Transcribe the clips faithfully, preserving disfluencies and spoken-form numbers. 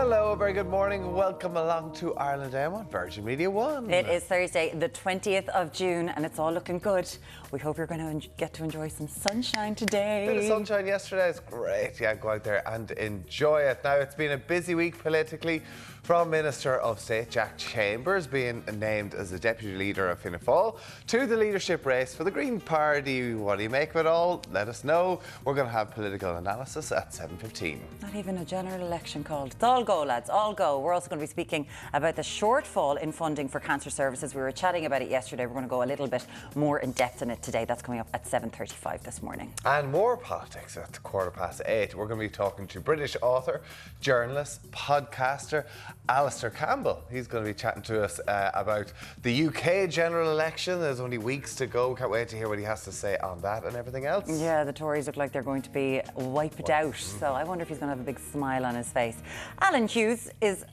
Hello, very good morning. Welcome along to Ireland M on Virgin Media One. It is Thursday, the twentieth of June, and it's all looking good. We hope you're going to get to enjoy some sunshine today. A bit of sunshine yesterday. It's great. Yeah, go out there and enjoy it. Now, it's been a busy week politically. From Minister of State Jack Chambers being named as the Deputy Leader of Fianna Fáil to the leadership race for the Green Party. What do you make of it all? Let us know. We're going to have political analysis at seven fifteen. Not even a general election called. It's all go, lads, all go. We're also going to be speaking about the shortfall in funding for cancer services. We were chatting about it yesterday. We're going to go a little bit more in depth in it today. That's coming up at seven thirty-five this morning. And more politics at quarter past eight. We're going to be talking to British author, journalist, podcaster, Alistair Campbell. He's going to be chatting to us uh, about the U K general election. There's only weeks to go. Can't wait to hear what he has to say on that and everything else. Yeah, the Tories look like they're going to be wiped well, out. Mm-hmm. So I wonder if he's going to have a big smile on his face. Alan Hughes is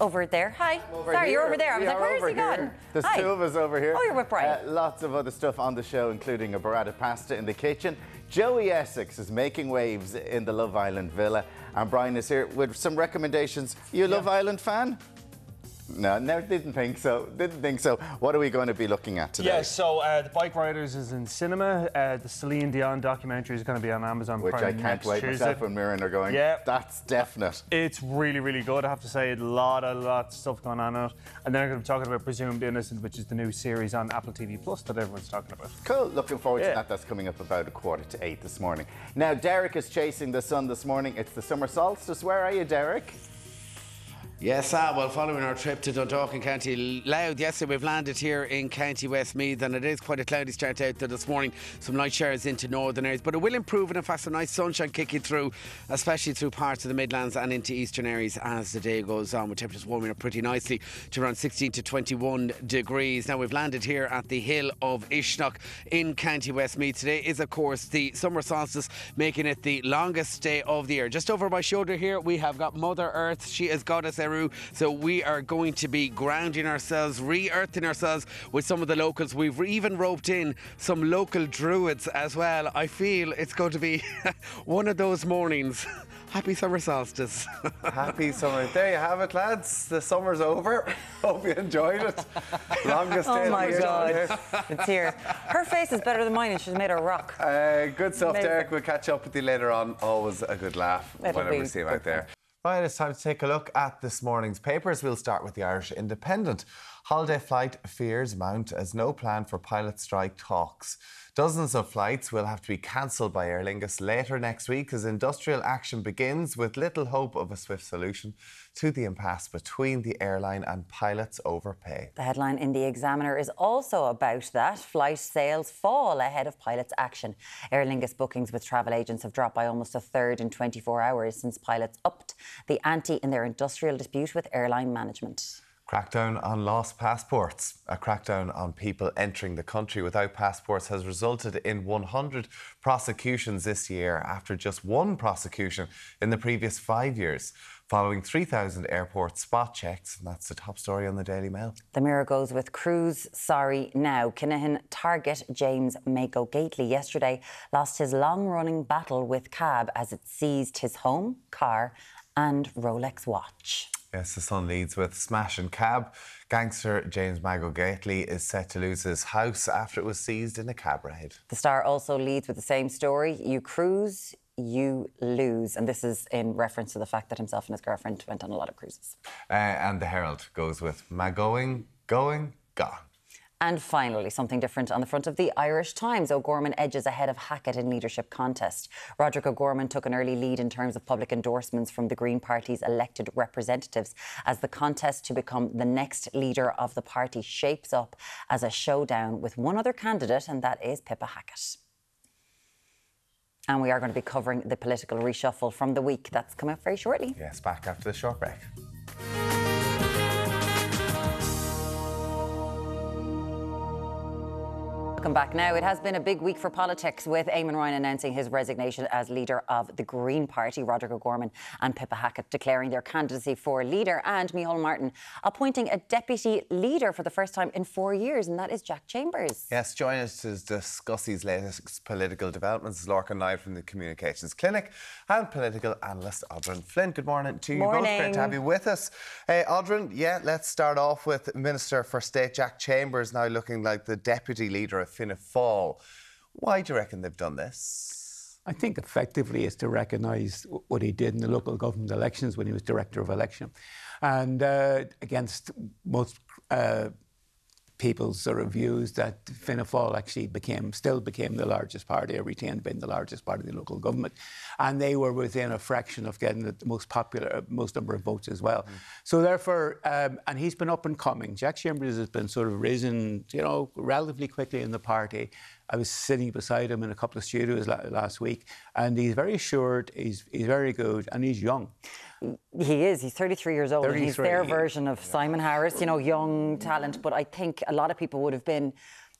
over there. Hi. Over Sorry, here. You're over there. I was we like, where is he here. gone? There's Hi. two of us over here. Oh, you're with Brian. Uh, lots of other stuff on the show, including a burrata pasta in the kitchen. Joey Essex is making waves in the Love Island villa. And Brian is here with some recommendations. You a yeah. Love Island fan? No, no, didn't think so. Didn't think so. What are we going to be looking at today? Yeah, so uh, The Bike Riders is in cinema. Uh, the Celine Dion documentary is going to be on Amazon Prime next Tuesday. Which I can't wait myself when Mirren are going, yeah, that's definite. It's really, really good. I have to say, a lot, a lot of stuff going on in it. And then I'm going to be talking about Presumed Innocent, which is the new series on Apple T V Plus that everyone's talking about. Cool. Looking forward yeah. to that. That's coming up about a quarter to eight this morning. Now, Derek is chasing the sun this morning. It's the summer solstice. Where are you, Derek? Yes, ah, well, following our trip to Dundalk and County Louth yesterday, we've landed here in County Westmeath, and it is quite a cloudy start out there this morning. Some light showers into northern areas, but it will improve, and in fact, some nice sunshine kicking through, especially through parts of the Midlands and into eastern areas as the day goes on, with temperatures warming up pretty nicely to around sixteen to twenty-one degrees. Now, we've landed here at the Hill of Uisneach in County Westmeath. Today is, of course, the summer solstice, making it the longest day of the year. Just over my shoulder here, we have got Mother Earth. She has got us. So we are going to be grounding ourselves, re-earthing ourselves with some of the locals. We've even roped in some local druids as well. I feel it's going to be one of those mornings. Happy summer solstice. Happy summer. There you have it, lads. The summer's over. Hope you enjoyed it. Longest day. Oh my God. It's here. Her face is better than mine, and she's made her rock. Uh, good stuff, Maybe. Derek. We'll catch up with you later on. Always a good laugh It'll whenever we see you out there. Right, it's time to take a look at this morning's papers. We'll start with the Irish Independent. Holiday flight fears mount as no plan for pilot strike talks. Dozens of flights will have to be cancelled by Aer Lingus later next week as industrial action begins, with little hope of a swift solution to the impasse between the airline and pilots over pay. The headline in The Examiner is also about that. Flight sales fall ahead of pilots' action. Aer Lingus bookings with travel agents have dropped by almost a third in twenty-four hours since pilots upped the ante in their industrial dispute with airline management. Crackdown on lost passports. A crackdown on people entering the country without passports has resulted in one hundred prosecutions this year, after just one prosecution in the previous five years. Following three thousand airport spot checks, and that's the top story on the Daily Mail. The Mirror goes with Cruise, sorry now. Kinahan target James Mako Gately yesterday lost his long-running battle with C A B as it seized his home, car and Rolex watch. Yes, the Sun leads with Smash and Cab. Gangster James Mako Gately is set to lose his house after it was seized in a cab raid. The Star also leads with the same story. You cruise, you lose. And this is in reference to the fact that himself and his girlfriend went on a lot of cruises. Uh, and the Herald goes with Magoing, going, gone. And finally, something different on the front of the Irish Times. O'Gorman edges ahead of Hackett in leadership contest. Roderick O'Gorman took an early lead in terms of public endorsements from the Green Party's elected representatives as the contest to become the next leader of the party shapes up as a showdown with one other candidate, and that is Pippa Hackett. And we are going to be covering the political reshuffle from the week. That's coming up very shortly. Yes, back after the short break. Welcome back. Now, it has been a big week for politics, with Eamon Ryan announcing his resignation as leader of the Green Party, Roderick O'Gorman and Pippa Hackett declaring their candidacy for leader, and Micheál Martin appointing a deputy leader for the first time in four years, and that is Jack Chambers. Yes, join us to discuss these latest political developments. Lorcan Nye from the Communications Clinic and political analyst Aldrin Flynn. Good morning to you morning. both. Great to have you with us. Hey, Aldrin, yeah, let's start off with Minister for State Jack Chambers now looking like the deputy leader of Fianna Fáil. Why do you reckon they've done this? I think effectively it's to recognise what he did in the local government elections when he was director of election, and uh, against most uh, people's sort of views that Fianna Fáil actually became, still became the largest party, or retained being the largest party in the local government, and they were within a fraction of getting the most popular, most number of votes as well. Mm. So therefore, um, and he's been up and coming. Jack Chambers has been sort of risen, you know, relatively quickly in the party. I was sitting beside him in a couple of studios last week, and he's very assured, he's, he's very good, and he's young. He is. He's thirty-three years old. thirty-three, he's their version of yeah. Simon Harris, you know, young talent. But I think a lot of people would have been...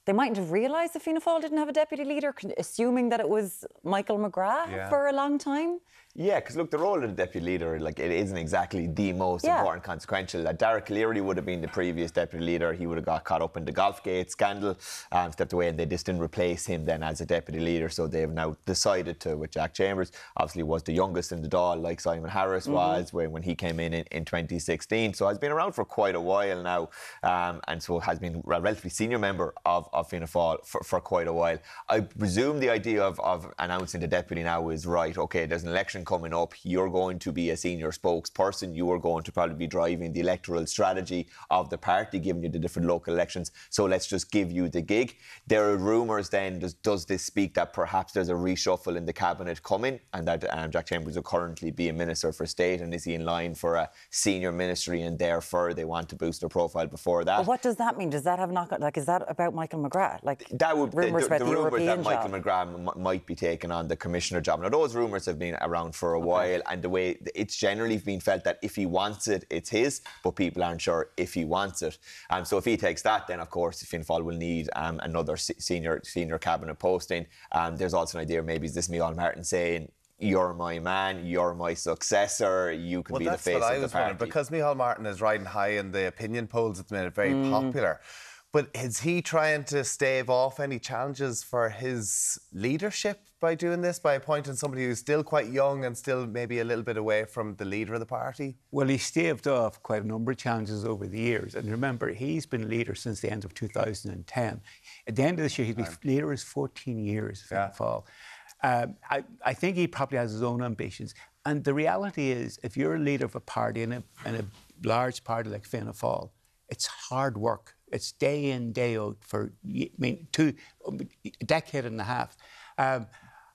They mightn't have realised that Fianna Fáil didn't have a deputy leader, assuming that it was Michael McGrath yeah. for a long time. Yeah, because look, the role of the deputy leader, like, it isn't exactly the most yeah. important consequential. Like, Derek Leary would have been the previous deputy leader. He would have got caught up in the Golfgate scandal, um, stepped away, and they just didn't replace him then as a deputy leader. So they've now decided to, with Jack Chambers, obviously was the youngest in the Dáil, like Simon Harris mm-hmm. was when, when he came in, in in twenty sixteen. So has been around for quite a while now, um, and so has been a relatively senior member of. of Fianna Fáil for, for quite a while. I presume the idea of, of announcing the deputy now is, right, OK, there's an election coming up, you're going to be a senior spokesperson, you are going to probably be driving the electoral strategy of the party, giving you the different local elections, so let's just give you the gig. There are rumours then, does, does this speak that perhaps there's a reshuffle in the cabinet coming, and that um, Jack Chambers will currently be a Minister for State, and is he in line for a senior ministry, and therefore they want to boost their profile before that? But what does that mean? Does that have knock-on? Like, is that about Michael McGrath? Like, that would, rumours the, the, the, the rumours that Michael job. McGrath m might be taking on the commissioner job. Now, those rumours have been around for a okay. while, and the way it's generally been felt that if he wants it, it's his, but people aren't sure if he wants it. Um, so if he takes that, then, of course, Fianna Fáil will need um, another senior senior cabinet posting. Um, there's also an idea, maybe, is this Micheál Martin saying, you're my man, you're my successor, you can well, be the face of the party. Well, that's what I was wondering, because Micheál Martin is riding high in the opinion polls at the minute, very mm. popular. But is he trying to stave off any challenges for his leadership by doing this, by appointing somebody who's still quite young and still maybe a little bit away from the leader of the party? Well, he staved off quite a number of challenges over the years. And remember, he's been leader since the end of two thousand ten. At the end of this year, he'll be leader is fourteen years, yeah. Fall. Um, I, I think he probably has his own ambitions. And the reality is, if you're a leader of a party, in a, in a large party like Fianna Fáil, it's hard work. It's day in, day out for, I mean, two, a decade and a half. Um,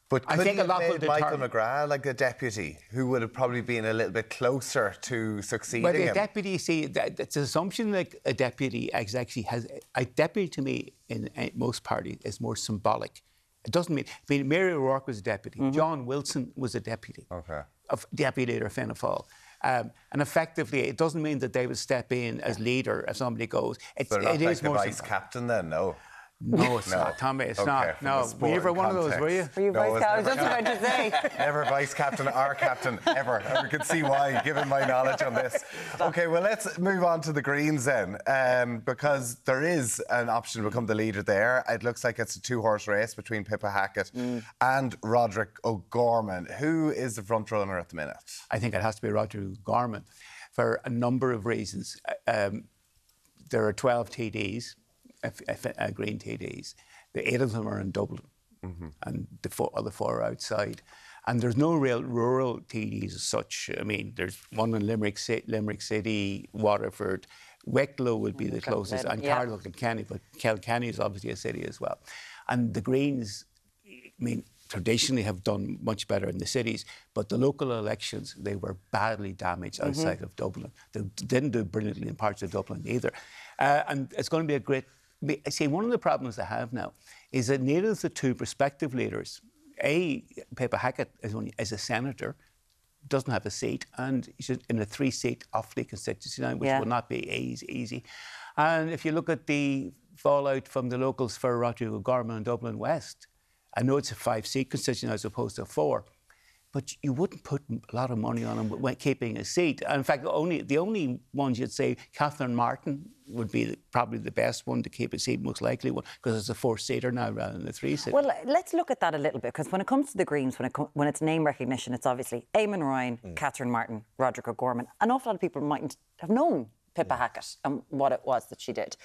but couldn't I think a lot made Michael McGrath like a deputy who would have probably been a little bit closer to succeeding him? Well, a deputy, see, that, that's an assumption that a deputy actually has... A deputy, to me, in most parties, is more symbolic. It doesn't mean... I mean, Mary O'Rourke was a deputy. Mm-hmm. John Wilson was a deputy. OK. Of deputy leader of Fianna Fáil. Um, and effectively, it doesn't mean that they would step in as leader if somebody goes. It's, so not it like is the more vice captain, then, no. No, it's no. not, Tommy. It's okay, not. No, were you ever one context. of those? Were you? Were you no, vice captain? I was just about to say. Never vice captain, our captain, ever. And we could see why, given my knowledge on this. Stop. Okay, well, let's move on to the Greens then, um, because there is an option to become the leader there. It looks like it's a two-horse race between Pippa Hackett mm. and Roderick O'Gorman. Who is the front runner at the minute? I think it has to be Roderick O'Gorman for a number of reasons. Um, there are twelve T Ds. If, if, uh, Green T Ds. The eight of them are in Dublin, mm-hmm. and the four, other four are outside. And there's no real rural T Ds as such. I mean, there's one in Limerick, Limerick City, Waterford. Wicklow would be mm-hmm. the closest, and yeah. Carlow and Kenny, but Kilkenny is obviously a city as well. And the Greens, I mean, traditionally have done much better in the cities, but the local elections, they were badly damaged mm-hmm. outside of Dublin. They didn't do brilliantly in parts of Dublin either. Uh, and it's going to be a great... I see, one of the problems I have now is that neither of the two prospective leaders, A, Pippa Hackett is, only, is a senator, doesn't have a seat, and she's in a three-seat Offaly constituency now, which yeah. will not be easy. And if you look at the fallout from the locals for Roderick O'Gorman and Dublin West. I know it's a five-seat constituency as opposed to four, but you wouldn't put a lot of money on him when keeping a seat. And in fact, only the only ones you'd say, Catherine Martin would be the, probably the best one to keep a seat, most likely one, because it's a four-seater now rather than a three-seater. Well, let's look at that a little bit, because when it comes to the Greens, when, it com when it's name recognition, it's obviously Eamon Ryan, mm. Catherine Martin, Roderick O'Gorman. An awful lot of people mightn't have known Pippa mm. Hackett and what it was that she did.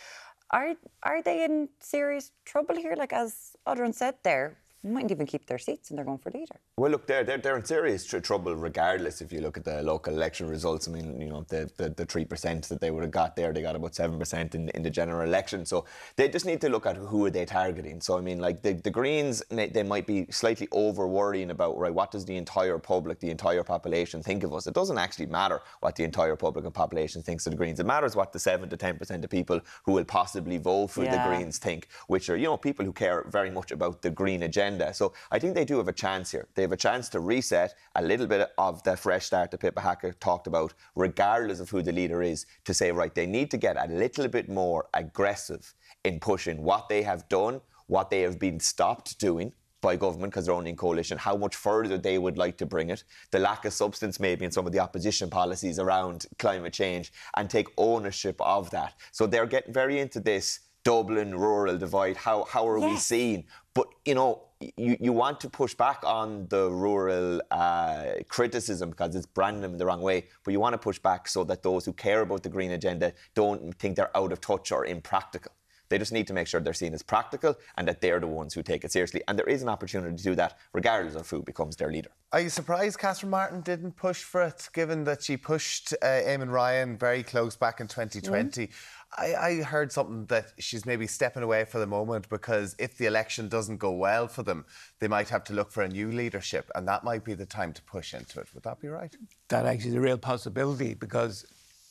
Are, are they in serious trouble here? Like, as Audrun said there, they mightn't even keep their seats and they're going for leader. Well, look, they're, they're, they're in serious tr trouble regardless if you look at the local election results. I mean, you know, the, the, the three percent that they would have got there, they got about seven percent in, in the general election. So they just need to look at who are they targeting. So, I mean, like, the, the Greens, they might be slightly over-worrying about, right, what does the entire public, the entire population think of us? It doesn't actually matter what the entire public and population thinks of the Greens. It matters what the seven to ten percent of people who will possibly vote for yeah. the Greens think, which are, you know, people who care very much about the Green agenda. So I think they do have a chance here. They have a chance to reset a little bit of the fresh start that Pippa Hackett talked about, regardless of who the leader is, to say, right, they need to get a little bit more aggressive in pushing what they have done, what they have been stopped doing by government because they're only in coalition, how much further they would like to bring it, the lack of substance maybe in some of the opposition policies around climate change, and take ownership of that. So they're getting very into this Dublin rural divide. How, how are yes. we seen? But, you know, You, you want to push back on the rural uh, criticism because it's branding them in the wrong way, but you want to push back so that those who care about the Green agenda don't think they're out of touch or impractical. They just need to make sure they're seen as practical and that they're the ones who take it seriously. And there is an opportunity to do that regardless of who becomes their leader. Are you surprised Catherine Martin didn't push for it, given that she pushed uh, Eamon Ryan very close back in twenty twenty? Mm. I, I heard something that she's maybe stepping away for the moment because if the election doesn't go well for them, they might have to look for a new leadership, and that might be the time to push into it. Would that be right? That actually is a real possibility because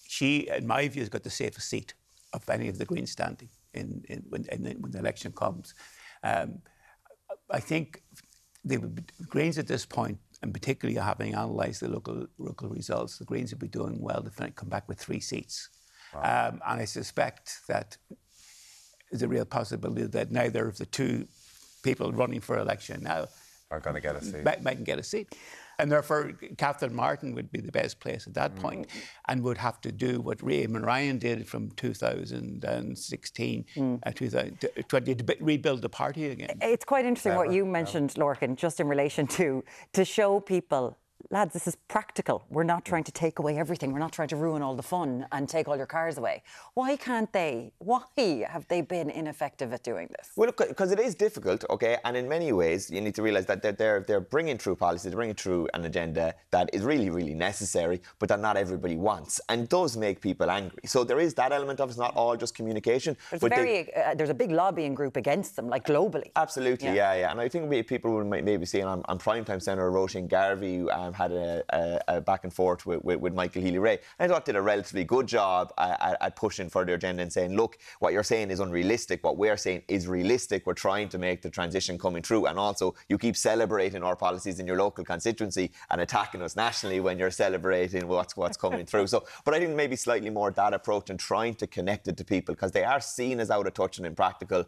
she, in my view, has got the safest seat of any of the Greens standing in, in, when, in, when the election comes. Um, I think the Greens at this point, and particularly having analysed the local, local results, the Greens would be doing well if they come back with three seats. Wow. Um, and I suspect that there's a real possibility that neither of the two people running for election now are going to get a seat. Might, mightn't get a seat. And therefore, Catherine Martin would be the best place at that mm. point and would have to do what Eamon Ryan did from two thousand sixteen mm. uh, two thousand twenty to rebuild the party again. It's quite interesting Never. what you mentioned, no. Lorcan, just in relation to to show people, lads, this is practical. We're not trying to take away everything. We're not trying to ruin all the fun and take all your cars away. Why can't they? Why have they been ineffective at doing this? Well, look, because it is difficult, OK? And in many ways, you need to realise that they're, they're, they're bringing through policy, they're bringing through an agenda that is really, really necessary, but that not everybody wants and does make people angry. So there is that element of it's not all just communication. There's, but a, very, they, uh, there's a big lobbying group against them, like globally. Absolutely, yeah, yeah. yeah. And I think people will maybe see, and I'm, I'm primetime Senator Roisin Garvey, um, had a, a, a back and forth with, with, with Michael Healy-Rae. I thought did a relatively good job at, at pushing for their agenda and saying, look, what you're saying is unrealistic. What we're saying is realistic. We're trying to make the transition coming through. And also, you keep celebrating our policies in your local constituency and attacking us nationally when you're celebrating what's, what's coming through. So, but I think maybe slightly more that approach and trying to connect it to people because they are seen as out of touch and impractical.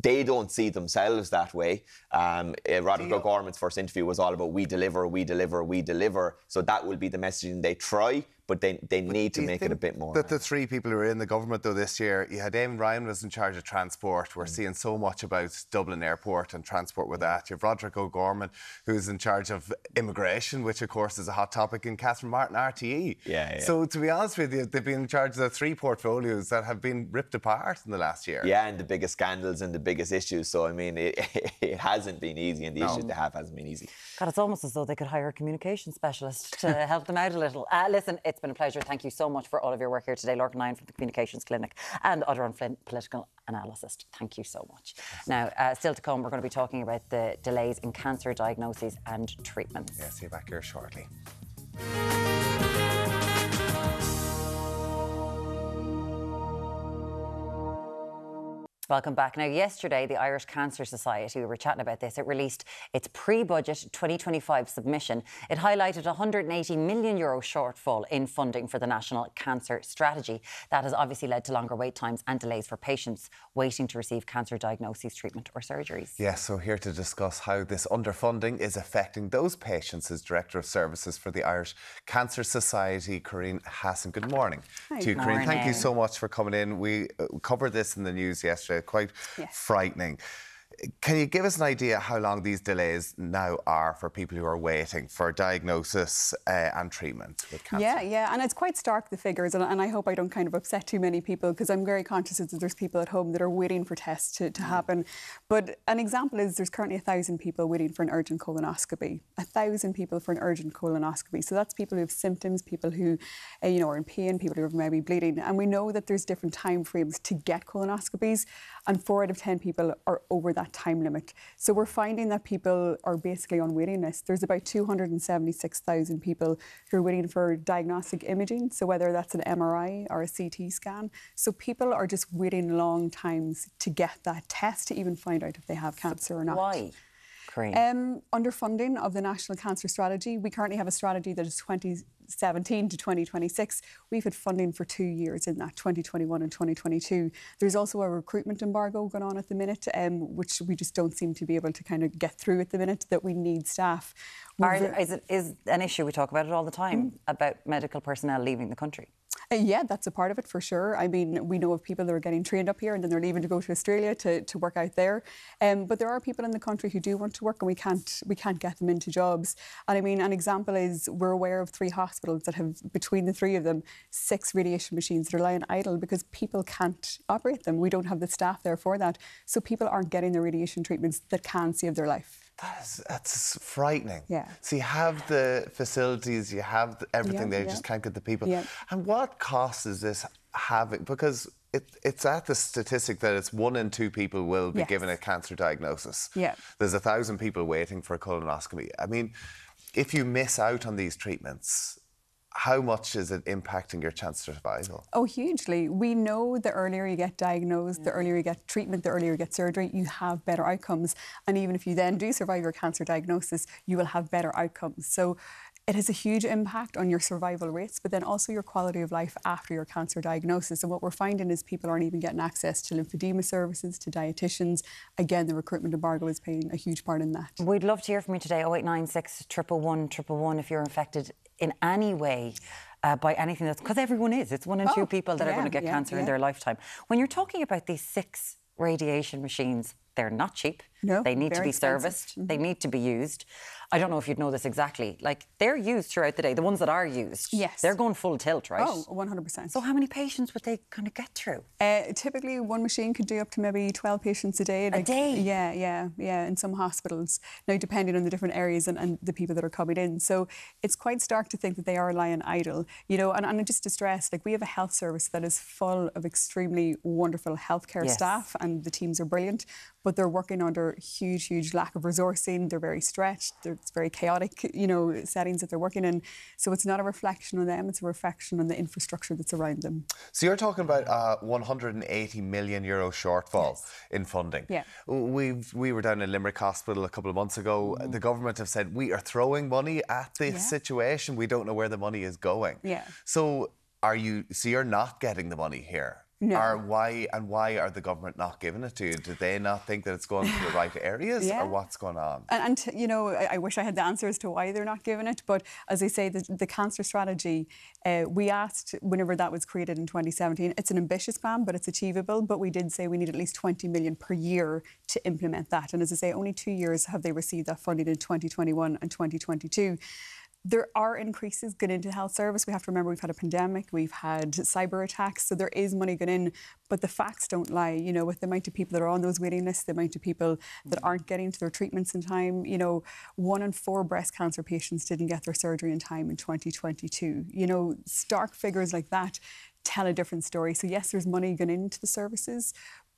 They don't see themselves that way. Um, uh, Roderick O'Gorman's first interview was all about we deliver, we deliver, we deliver. So that will be the messaging they try, but they, they but need to make it a bit more. That the three people who are in the government, though, this year, you had Eamon Ryan was in charge of transport. We're mm. seeing so much about Dublin Airport and transport with that. You have Roderick O'Gorman, who's in charge of immigration, which, of course, is a hot topic, and Catherine Martin, R T E. Yeah, yeah. So, to be honest with you, they've been in charge of the three portfolios that have been ripped apart in the last year. Yeah, and the biggest scandals and the biggest issues. So, I mean, it, it hasn't been easy, and the no. issues they have hasn't been easy. God, it's almost as though they could hire a communication specialist to help them out a little. Uh, listen, it's It's been a pleasure. Thank you so much for all of your work here today. Lorcan Lyon from the Communications Clinic and Audrun Flynn, political analyst. Thank you so much. Now, uh, still to come, we're going to be talking about the delays in cancer diagnoses and treatments. Yeah, see you back here shortly. Welcome back. Now, yesterday, the Irish Cancer Society, we were chatting about this, it released its pre-budget twenty twenty-five submission. It highlighted a one hundred and eighty million euro shortfall in funding for the National Cancer Strategy. That has obviously led to longer wait times and delays for patients waiting to receive cancer diagnoses, treatment or surgeries. Yes, so here to discuss how this underfunding is affecting those patients is Director of Services for the Irish Cancer Society, Corinne Hassan. Good morning Hi. to you, Corinne. Thank you so much for coming in. We covered this in the news yesterday. Quite yes. frightening. Can you give us an idea how long these delays now are for people who are waiting for diagnosis uh, and treatment with cancer? Yeah, yeah, and it's quite stark, the figures, and, and I hope I don't kind of upset too many people, because I'm very conscious that there's people at home that are waiting for tests to, to happen. But an example is there's currently one thousand people waiting for an urgent colonoscopy. one thousand people for an urgent colonoscopy. So that's people who have symptoms, people who uh, you know, are in pain, people who are maybe bleeding. And we know that there's different time frames to get colonoscopies, and four out of ten people are over that time limit. So we're finding that people are basically on waiting lists. There's about two hundred and seventy-six thousand people who are waiting for diagnostic imaging, so whether that's an M R I or a C T scan. So people are just waiting long times to get that test to even find out if they have cancer or not. Why? Um, underfunding of the National Cancer Strategy. We currently have a strategy that is twenty seventeen to twenty twenty-six. We've had funding for two years in that, twenty twenty-one and twenty twenty-two. There's also a recruitment embargo going on at the minute, um, which we just don't seem to be able to kind of get through at the minute, that we need staff. Are, is it is an issue, we talk about it all the time, mm. about medical personnel leaving the country? Uh, yeah, that's a part of it for sure. I mean, we know of people that are getting trained up here and then they're leaving to go to Australia to, to work out there. Um, but there are people in the country who do want to work, and we can't we can't get them into jobs. And I mean, an example is we're aware of three hospitals that have, between the three of them, six radiation machines that are lying idle because people can't operate them. We don't have the staff there for that. So people aren't getting the radiation treatments that can save their life. That is, that's frightening. Yeah. So you have the facilities, you have the, everything yeah, there, you yeah. just can't get the people. Yeah. And what cost is this having? Because it, it's at the statistic that it's one in two people will be yes. given a cancer diagnosis. Yeah. There's a thousand people waiting for a colonoscopy. I mean, if you miss out on these treatments, how much is it impacting your chance of survival? Oh, hugely. We know the earlier you get diagnosed, yeah. the earlier you get treatment, the earlier you get surgery, you have better outcomes. And even if you then do survive your cancer diagnosis, you will have better outcomes. So it has a huge impact on your survival rates, but then also your quality of life after your cancer diagnosis. And what we're finding is people aren't even getting access to lymphedema services, to dietitians. Again, the recruitment embargo is playing a huge part in that. We'd love to hear from you today. oh eight nine six, one one one, one one one if you're infected in any way uh, by anything that's... Because everyone is. It's one in oh, two people that yeah, are going to get yeah, cancer yeah. in their lifetime. When you're talking about these six radiation machines, they're not cheap. No, they need to be expensive. serviced. Mm-hmm. They need to be used. I don't know if you'd know this exactly. Like, they're used throughout the day. The ones that are used, yes, they're going full tilt, right? Oh, one hundred percent. So how many patients would they kind of get through? Uh, typically, one machine could do up to maybe twelve patients a day. Like, a day? Yeah, yeah, yeah, in some hospitals. Now, depending on the different areas and, and the people that are coming in. So it's quite stark to think that they are lying idle, you know, and, and just to stress, like, we have a health service that is full of extremely wonderful healthcare yes. staff, and the teams are brilliant, but they're working under huge, huge lack of resourcing. They're very stretched. They're, it's very chaotic, you know, settings that they're working in. So it's not a reflection on them. It's a reflection on the infrastructure that's around them. So you're talking about a one hundred and eighty million euro shortfall yes. in funding. Yeah. We've, we were down in Limerick Hospital a couple of months ago. Mm. The government have said, we are throwing money at this yeah. situation. We don't know where the money is going. Yeah. So are you, so you're not getting the money here? No. Or why, and why are the government not giving it to you? Do they not think that it's going to the right areas yeah. or what's going on? And, and you know, I, I wish I had the answers to why they're not giving it, but as I say, the, the cancer strategy, uh, we asked whenever that was created in twenty seventeen, it's an ambitious plan, but it's achievable, but we did say we need at least twenty million per year to implement that. And as I say, only two years have they received that funding, in twenty twenty-one and twenty twenty-two. There are increases going into health service. We have to remember we've had a pandemic, we've had cyber attacks, so there is money going in, but the facts don't lie. You know, with the amount of people that are on those waiting lists, the amount of people that aren't getting to their treatments in time, you know, one in four breast cancer patients didn't get their surgery in time in twenty twenty-two. You know, stark figures like that tell a different story. So yes, there's money going into the services,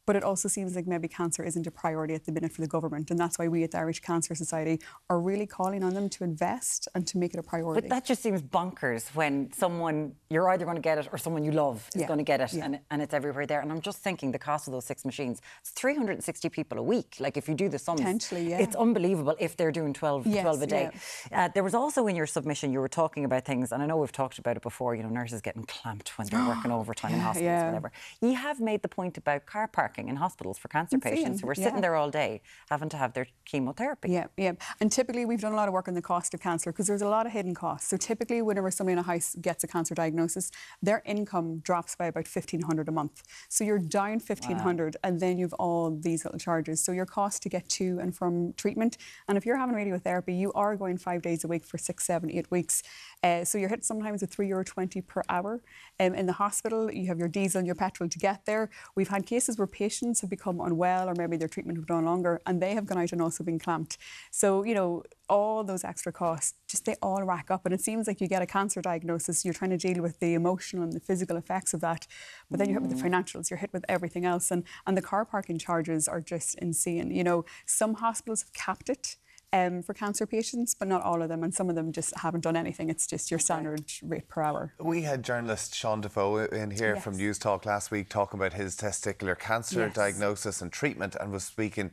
But it also seems like maybe cancer isn't a priority at the minute for the government, and that's why we at the Irish Cancer Society are really calling on them to invest and to make it a priority. But that just seems bonkers when someone, you're either going to get it or someone you love is yeah. going to get it, yeah. and, and it's everywhere there. And I'm just thinking the cost of those six machines, it's three hundred sixty people a week. Like, if you do the sums, potentially, yeah. it's unbelievable if they're doing twelve, yes, twelve a day. Yeah. Uh, there was also in your submission, you were talking about things, and I know we've talked about it before, you know, nurses getting clamped when they're working overtime in hospitals, yeah. whatever. You have made the point about car parking in hospitals for cancer Insane. patients who are sitting yeah. there all day having to have their chemotherapy. Yeah, yeah. And typically we've done a lot of work on the cost of cancer because there's a lot of hidden costs. So typically whenever somebody in a house gets a cancer diagnosis, their income drops by about fifteen hundred a month. So you're down fifteen hundred, wow. and then you've all these little charges. So your cost to get to and from treatment, and if you're having radiotherapy, you are going five days a week for six, seven, eight weeks. Uh, so you're hit sometimes with three euro twenty per hour. Um, in the hospital, you have your diesel and your petrol to get there. We've had cases where patients have become unwell or maybe their treatment have gone longer and they have gone out and also been clamped. So, you know, all those extra costs, just they all rack up. And it seems like you get a cancer diagnosis, you're trying to deal with the emotional and the physical effects of that. But then mm. you're hit with the financials, you're hit with everything else. And, and the car parking charges are just insane. You know, some hospitals have capped it. Um, for cancer patients, but not all of them, and some of them just haven't done anything. It's just your standard rate per hour. We had journalist Sean Defoe in here yes. from News Talk last week talking about his testicular cancer yes. diagnosis and treatment, and was speaking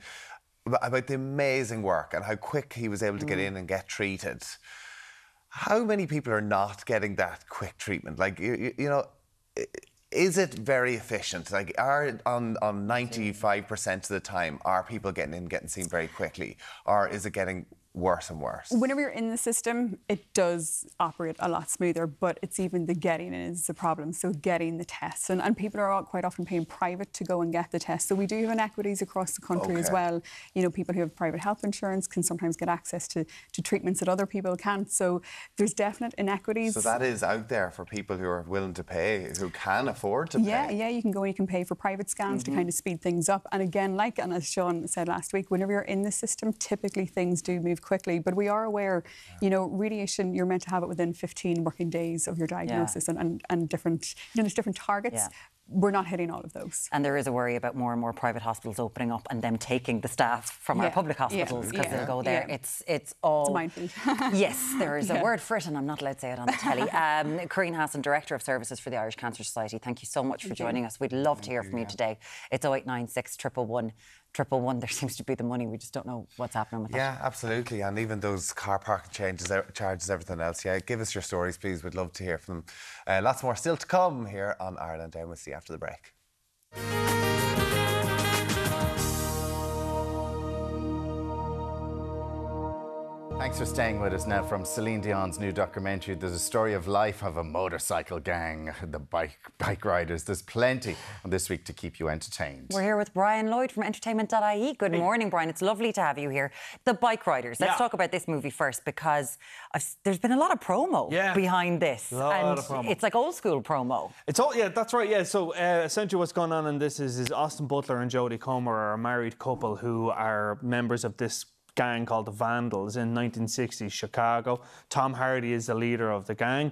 about the amazing work and how quick he was able to mm. get in and get treated. How many people are not getting that quick treatment? Like, you, you know... It, Is it very efficient? Like, are on on ninety-five percent of the time, are people getting in, getting seen very quickly, or is it getting worse and worse? Whenever you're in the system, it does operate a lot smoother, but it's even the getting in is the problem. So getting the tests, and, and people are quite often paying private to go and get the tests. So we do have inequities across the country okay. as well. You know, people who have private health insurance can sometimes get access to, to treatments that other people can't. So there's definite inequities. So that is out there for people who are willing to pay, who can afford to yeah, pay. Yeah, yeah, you can go and you can pay for private scans mm-hmm. to kind of speed things up. And again, like, and as Sean said last week, whenever you're in the system, typically things do move quickly, but we are aware, yeah. you know, radiation, you're meant to have it within fifteen working days of your diagnosis, yeah. and, and, and different, you know, there's different targets. Yeah. We're not hitting all of those. And there is a worry about more and more private hospitals opening up and them taking the staff from yeah. our public hospitals because yeah. yeah. they'll go there. Yeah. It's it's all... It's mindful. yes, there is yeah. a word for it, and I'm not allowed to say it on the telly. Um, Corinne Hassan, Director of Services for the Irish Cancer Society, thank you so much for joining us. We'd love thank to hear you, from you yeah. today. It's oh eight nine six, one one one one. There seems to be the money. We just don't know what's happening with yeah, that. Yeah, absolutely. And even those car parking changes, charges, everything else. Yeah, give us your stories, please. We'd love to hear from them. Uh, lots more still to come here on Ireland Down. We'll see you after the break. Thanks for staying with us. Now, from Celine Dion's new documentary, there's a story of life of a motorcycle gang, the Bike Bike Riders. There's plenty this week to keep you entertained. We're here with Brian Lloyd from entertainment dot I E. Good morning, Brian. It's lovely to have you here. The Bike Riders. Let's yeah. talk about this movie first, because I've, there's been a lot of promo yeah. behind this. A lot and of promo. It's like old school promo. It's all yeah, that's right. Yeah. So uh, essentially, what's going on in this is, is Austin Butler and Jodie Comer are a married couple who are members of this gang called the Vandals in nineteen sixties Chicago. Tom Hardy is the leader of the gang.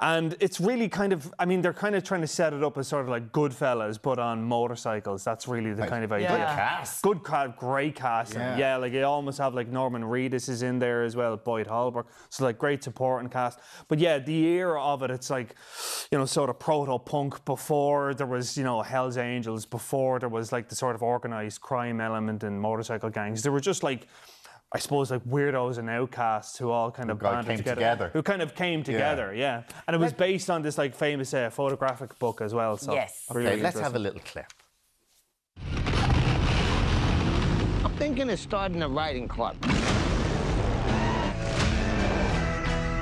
And it's really kind of, I mean, they're kind of trying to set it up as sort of like Goodfellas, but on motorcycles. That's really the like, kind of idea. Good cast. Good cast, great cast. Yeah. yeah, like you almost have like Norman Reedus is in there as well, Boyd Holbrook. So like great supporting cast. But yeah, the era of it, it's like, you know, sort of proto-punk before there was, you know, Hell's Angels, before there was like the sort of organised crime element in motorcycle gangs. There were just like, I suppose, like weirdos and outcasts who all kind of banded together, together. Who kind of came together, yeah. yeah. And it was based on this like famous uh, photographic book as well. So yes. Really okay, let's have a little clip. I'm thinking of starting a riding club.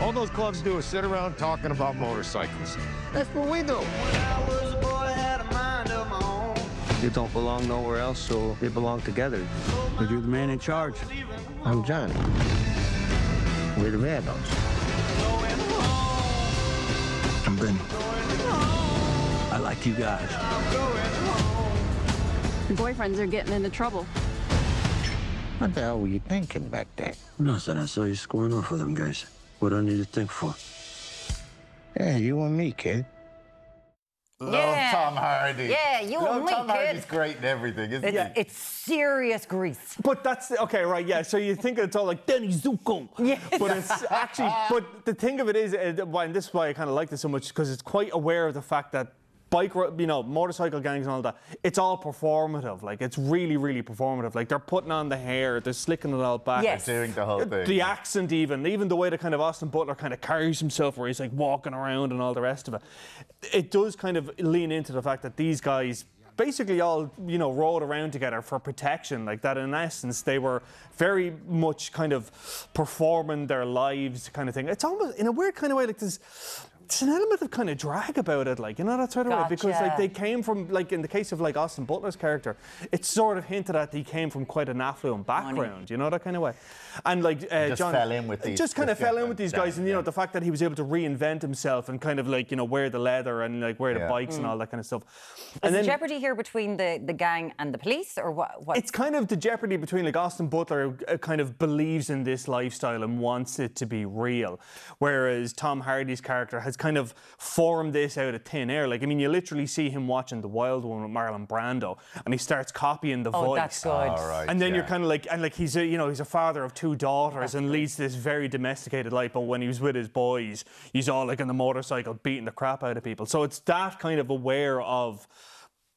All those clubs do is sit around talking about motorcycles. That's what we do. You don't belong nowhere else, so you belong together. But you're the man in charge. I'm Johnny. We're the Vandals. I'm Benny. I like you guys. Your boyfriends are getting into trouble. What the hell were you thinking back then? Nothing. I saw you scoring off with them guys. What do I need to think for? Hey, you and me, kid. Love yeah. Tom Hardy. Yeah, you Love and me, Tom kid. Hardy's great and everything, isn't it's, he? It's serious grease. But that's... OK, right, yeah. So you think it's all like, Danny Zuko. Yeah. But it's actually... But the thing of it is, and this is why I kind of like this so much, because it's quite aware of the fact that bike, you know, motorcycle gangs and all that, it's all performative. Like, it's really, really performative. Like, they're putting on the hair, they're slicking it all back. Yes. They're doing the whole thing. The accent even, even the way that kind of Austin Butler kind of carries himself where he's, like, walking around and all the rest of it. It does kind of lean into the fact that these guys basically all, you know, rolled around together for protection, like that in essence they were very much kind of performing their lives kind of thing. It's almost, in a weird kind of way, like this... It's an element of kind of drag about it, like, you know, that sort of gotcha. way, because, like, they came from, like, in the case of, like, Austin Butler's character, it's sort of hinted at that he came from quite an affluent background, Money. you know, that kind of way. And, like, uh, just John... fell in with these... Just kind of fell in with these guys, down, and, you yeah. know, the fact that he was able to reinvent himself and kind of, like, you know, wear the leather and, like, wear the yeah. bikes mm. and all that kind of stuff. Is and then, the jeopardy here between the, the gang and the police, or what, what? It's kind of the jeopardy between, like, Austin Butler uh, kind of believes in this lifestyle and wants it to be real, whereas Tom Hardy's character has kind of formed this out of thin air. Like, I mean, you literally see him watching The Wild One with Marlon Brando, and he starts copying the oh, voice. That's good. Oh, right, and then yeah. you're kind of like, and like he's a, you know, he's a father of two daughters that's and great. leads this very domesticated life. But when he was with his boys, he's all like on the motorcycle beating the crap out of people. So it's that kind of aware of,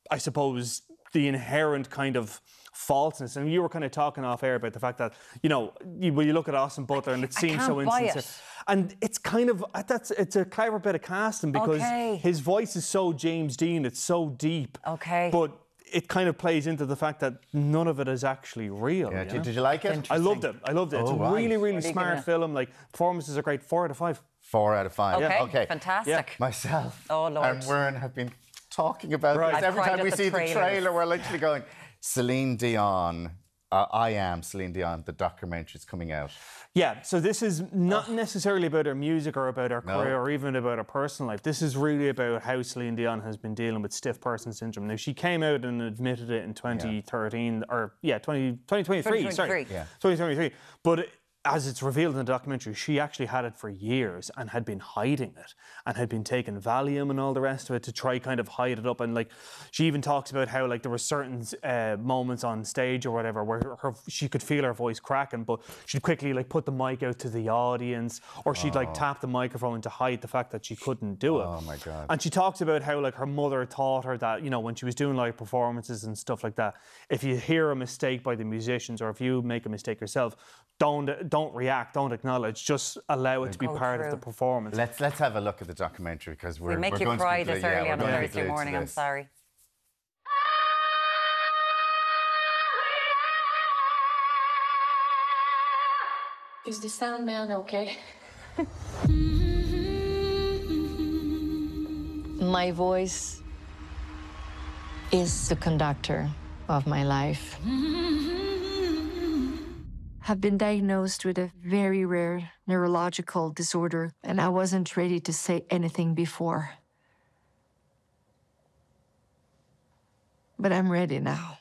I suppose, the inherent kind of falseness. And you were kind of talking off air about the fact that, you know, you, when you look at Austin Butler and it seems so insincere. It. And it's kind of, that's it's a clever bit of casting because okay. his voice is so James Dean, it's so deep. Okay. But it kind of plays into the fact that none of it is actually real. Yeah, you did, did you like it? I loved it. I loved it. Oh, it's a right. really, really smart film. Like, performances are great. Four out of five. Four out of five. Okay, yeah. okay. fantastic. Yeah. Myself oh, Lord. and Warren have been talking about right. this. I Every time we the see trailers. the trailer, we're literally going... Celine Dion, uh, I Am Celine Dion, the documentary's coming out. Yeah, so this is not necessarily about her music or about her no. career or even about her personal life. This is really about how Celine Dion has been dealing with stiff person syndrome. Now, she came out and admitted it in twenty thirteen, yeah. or yeah, twenty, twenty twenty-three, twenty twenty-three. Sorry, yeah. twenty twenty-three. But it, as it's revealed in the documentary, she actually had it for years and had been hiding it and had been taking Valium and all the rest of it to try kind of hide it up. And, like, she even talks about how, like, there were certain uh, moments on stage or whatever where her, her, she could feel her voice cracking, but she'd quickly, like, put the mic out to the audience or she'd, oh. like, tap the microphone to hide the fact that she couldn't do it. Oh, my God. And she talks about how, like, her mother taught her that, you know, when she was doing live performances and stuff like that, if you hear a mistake by the musicians or if you make a mistake yourself, don't don't react, don't acknowledge, just allow it to be oh, part true. of the performance. Let's let's have a look at the documentary because we're, we make we're you going cry to be this early yeah, on a Thursday morning. I'm sorry. Is the sound man okay? My voice is the conductor of my life. I've been diagnosed with a very rare neurological disorder, and I wasn't ready to say anything before. But I'm ready now.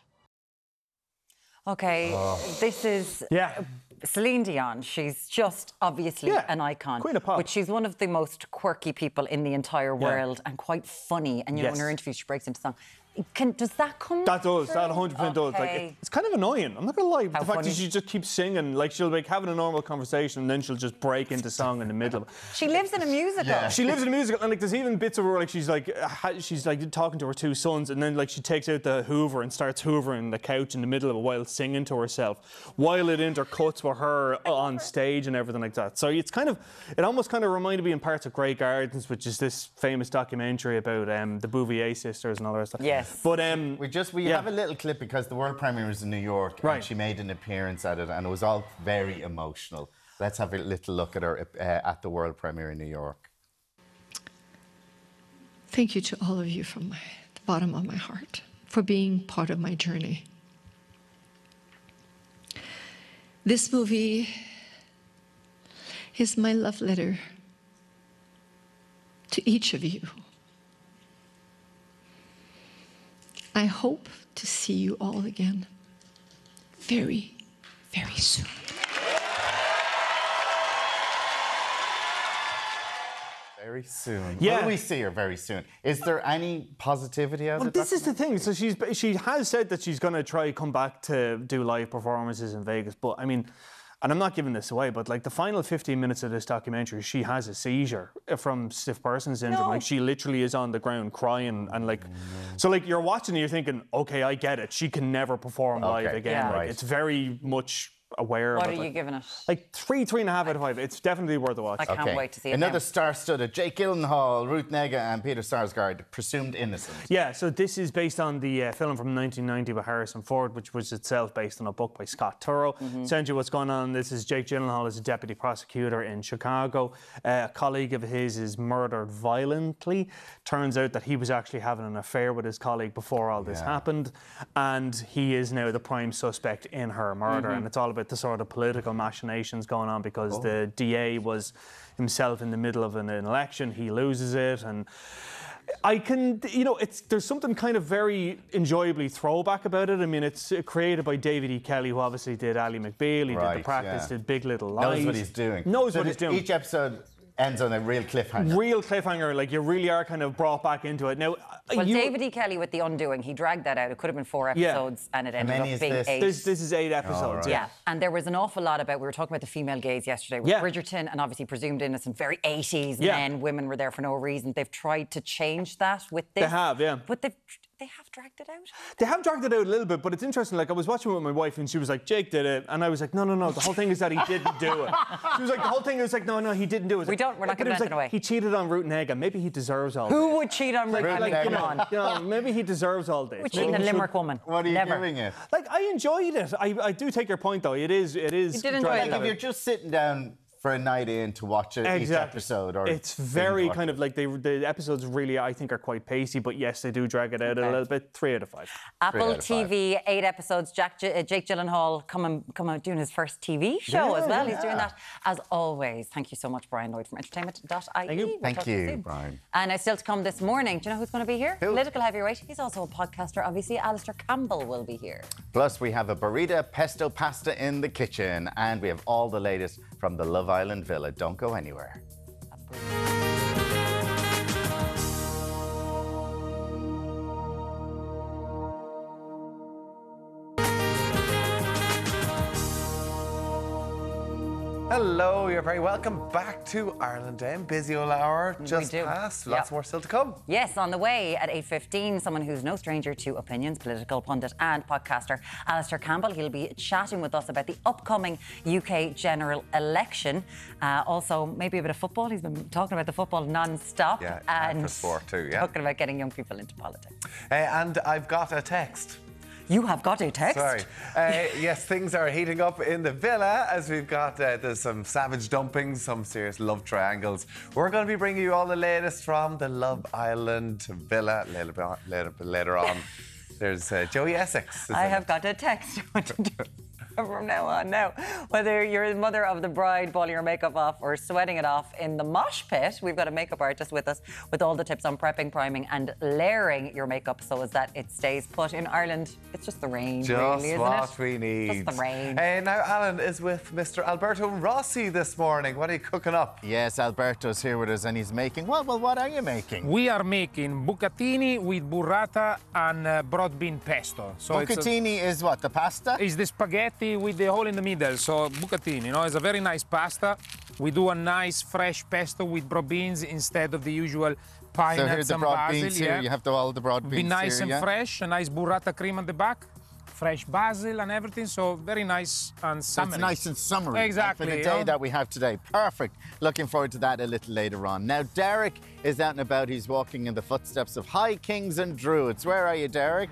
Okay, oh. this is yeah. Celine Dion. She's just obviously yeah. an icon. Queen of pop. But she's one of the most quirky people in the entire world yeah. and quite funny. And you yes. know, in her interview, she breaks into song. Can, does that come That does, through? that one hundred percent okay. does. Like, it, it's kind of annoying, I'm not going to lie. How the fact funny. that she just keeps singing, like she'll be like, having a normal conversation and then she'll just break into song in the middle of it. She lives in a musical. Yeah. She lives in a musical and like there's even bits of her where like, she's like she's like talking to her two sons and then like she takes out the hoover and starts hoovering the couch in the middle of it while singing to herself, while it intercuts with her on stage and everything like that. So it's kind of, it almost kind of reminded me in parts of Grey Gardens, which is this famous documentary about um, the Bouvier sisters and all the rest of that. Yes. But um, we just we yeah. have a little clip because the world premiere was in New York right. and she made an appearance at it and it was all very emotional. Let's have a little look at her uh, at the world premiere in New York. Thank you to all of you from my, the bottom of my heart for being part of my journey. This movie is my love letter to each of you. I hope to see you all again very, very soon. Very soon. Yeah. Will we see her very soon? Is there any positivity out of it? Well, this is the thing. So she's she has said that she's going to try come back to do live performances in Vegas. But, I mean, and I'm not giving this away, but, like, the final fifteen minutes of this documentary, she has a seizure from stiff person syndrome. No. Like, she literally is on the ground crying and, like... Mm. So, like, you're watching and you're thinking, OK, I get it. She can never perform okay. live again. Yeah. Like, right. It's very much... aware what of it. Are you giving it? Like three, three and a half out of five. It's definitely worth a watch. I can't okay. wait to see it. Another now. Star studded: Jake Gyllenhaal, Ruth Negga, and Peter Sarsgaard. Presumed Innocent. Yeah, so this is based on the uh, film from nineteen ninety by Harrison Ford, which was itself based on a book by Scott Turow. Mm-hmm. Essentially, what's going on? This is Jake Gyllenhaal is a deputy prosecutor in Chicago. Uh, a colleague of his is murdered violently. Turns out that he was actually having an affair with his colleague before all this yeah. happened, and he is now the prime suspect in her murder. Mm-hmm. And it's all about the sort of political machinations going on because oh. the D A was himself in the middle of an election. He loses it, and I can, you know, it's there's something kind of very enjoyably throwback about it. I mean, it's created by David E. Kelly, who obviously did Ally McBeal, he right, did The Practice, yeah. did Big Little Lies. Knows what he's doing. Knows so what he's doing. Each episode ends on a real cliffhanger. Real cliffhanger, like you really are kind of brought back into it. Now, well, you... David E. Kelly with The Undoing, he dragged that out. It could have been four episodes yeah. and it ended up being this? eight. This, this is eight episodes. Oh, right. Yeah, and there was an awful lot about, we were talking about the female gaze yesterday with yeah. Bridgerton and obviously Presumed Innocent, very eighties yeah. men, women were there for no reason. They've tried to change that with this. They have, yeah. But they've... They have dragged it out. They have dragged it out a little bit, but it's interesting. Like, I was watching it with my wife, and she was like, Jake did it. And I was like, no, no, no, the whole thing is that he didn't do it. She was like, the whole thing is like, no, no, he didn't do it. We like, don't, we're not going to let it like, away. He cheated on Ruth Negga. Maybe he deserves all Who this. Who would cheat on Ruth Negga? Like, like, come on. You know, maybe he deserves all this. Would cheat a Limerick woman. What are you Never. doing it? Like, I enjoyed it. I, I do take your point, though. It is, it is. You did enjoy it. Like, if you're just sitting down for a night in to watch it exactly. each episode. Or it's very kind of like, they, the episodes really, I think, are quite pacey, but yes, they do drag it out okay. a little bit. Three out of five. Apple T V, five. eight episodes. Jack, uh, Jake Gyllenhaal coming, coming doing his first T V show yeah, as well. Yeah. He's doing that. As always, thank you so much, Brian Lloyd from entertainment dot I E. Thank you, thank you Brian. And now, still to come this morning, do you know who's going to be here? Who? Political heavyweight. He's also a podcaster, obviously. Alistair Campbell will be here. Plus, we have a burrito pesto pasta in the kitchen, and we have all the latest from the Love Island Villa. Don't go anywhere. Hello, you're very welcome back to Ireland Day. Busy old hour just passed. Lots yep. more still to come. Yes, on the way at eight fifteen, someone who's no stranger to opinions, political pundit and podcaster, Alistair Campbell. He'll be chatting with us about the upcoming U K general election. Uh, also, maybe a bit of football. He's been talking about the football non-stop. Yeah, and for sport too, yeah. Talking about getting young people into politics. Uh, and I've got a text. You have got a text. Sorry. Uh, yes, things are heating up in the villa as we've got uh, there's some savage dumpings, some serious love triangles. We're going to be bringing you all the latest from the Love Island villa later, later, later on. There's uh, Joey Essex. I have it? got a text. From now on, now, whether you're the mother of the bride, balling your makeup off or sweating it off in the mosh pit, we've got a makeup artist with us with all the tips on prepping, priming and layering your makeup so as that it stays put. In Ireland, it's just the rain, just really, isn't what it? we need. Just the rain. And now Alan is with Mister Alberto Rossi this morning. What are you cooking up? Yes, Alberto's here with us and he's making, well, well, what are you making? We are making bucatini with burrata and uh, broad bean pesto. So bucatini a, is what, the pasta? Is the spaghetti with the hole in the middle, so bucatini, you know, it's a very nice pasta. We do a nice fresh pesto with broad beans instead of the usual pine nuts. So here's the broad basil, beans here, yeah. you have to all the broad beans. Be nice here, and yeah? fresh, a nice burrata cream on the back, fresh basil and everything, so very nice and summery. It's nice and summery. Exactly. For the day yeah. that we have today. Perfect. Looking forward to that a little later on. Now, Derek is out and about. He's walking in the footsteps of high kings and druids. Where are you, Derek?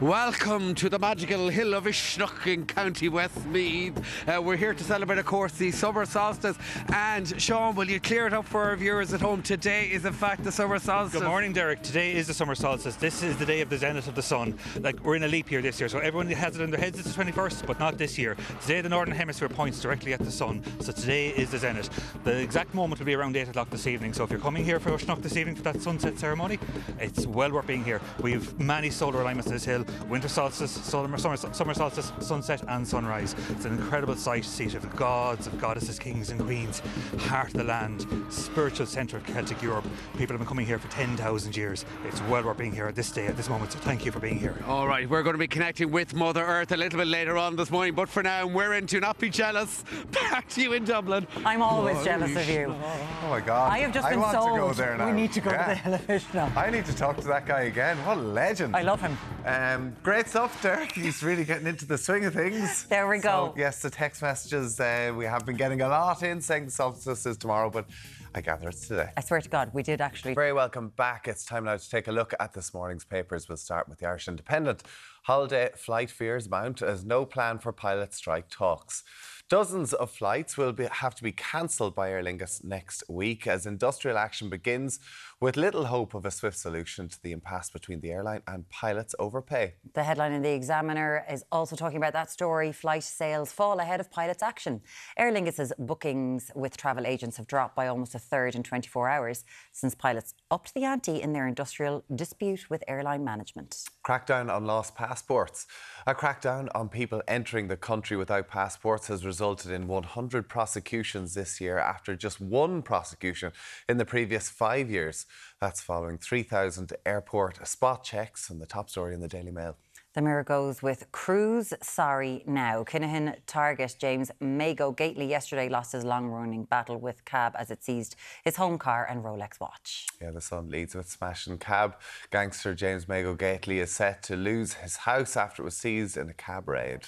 Welcome to the magical Hill of Uisneach in County Westmeath. Uh, we're here to celebrate, of course, the summer solstice. And Sean, will you clear it up for our viewers at home? Today is, in fact, the summer solstice. Good morning, Derek. Today is the summer solstice. This is the day of the zenith of the sun. Like, we're in a leap year this year, so everyone has it in their heads it's the twenty-first, but not this year. Today, the northern hemisphere points directly at the sun, so today is the zenith. The exact moment will be around eight o'clock this evening, so if you're coming here for Uisneach this evening for that sunset ceremony, it's well worth being here. We have many solar alignments on this hill. winter solstice, summer, summer, summer solstice, sunset and sunrise. It's an incredible sight, seat of gods, of goddesses, kings and queens, heart of the land, spiritual centre of Celtic Europe. People have been coming here for ten thousand years. It's well worth being here at this day, at this moment, so thank you for being here. All right, we're going to be connecting with Mother Earth a little bit later on this morning, but for now, we're in Do Not Be Jealous. Back to you in Dublin. I'm always oh, jealous of you. Oh my God. I have just I been want sold. To go there now. We need to go yeah. to the Elevish now. I need to talk to that guy again. What a legend. I love him. Um, great stuff, Derek. He's really getting into the swing of things. There we go. So, yes, the text messages uh, we have been getting a lot in saying the solstice is tomorrow, but I gather it's today. I swear to God, we did actually. Very welcome back. It's time now to take a look at this morning's papers. We'll start with the Irish Independent. Holiday flight fears mount as no plan for pilot strike talks. Dozens of flights will be, have to be cancelled by Aer Lingus next week as industrial action begins, with little hope of a swift solution to the impasse between the airline and pilots over pay. The headline in The Examiner is also talking about that story. Flight sales fall ahead of pilots' action. Aer Lingus's bookings with travel agents have dropped by almost a third in twenty-four hours since pilots upped the ante in their industrial dispute with airline management. Crackdown on lost passports. A crackdown on people entering the country without passports has resulted in one hundred prosecutions this year after just one prosecution in the previous five years. That's following three thousand airport spot checks, and the top story in the Daily Mail. The Mirror goes with Cruise, sorry now. Kinahan target James Mako Gately yesterday lost his long-running battle with C A B as it seized his home car and Rolex watch. Yeah, the Sun leads with smashing C A B. Gangster James Mako Gately is set to lose his house after it was seized in a C A B raid.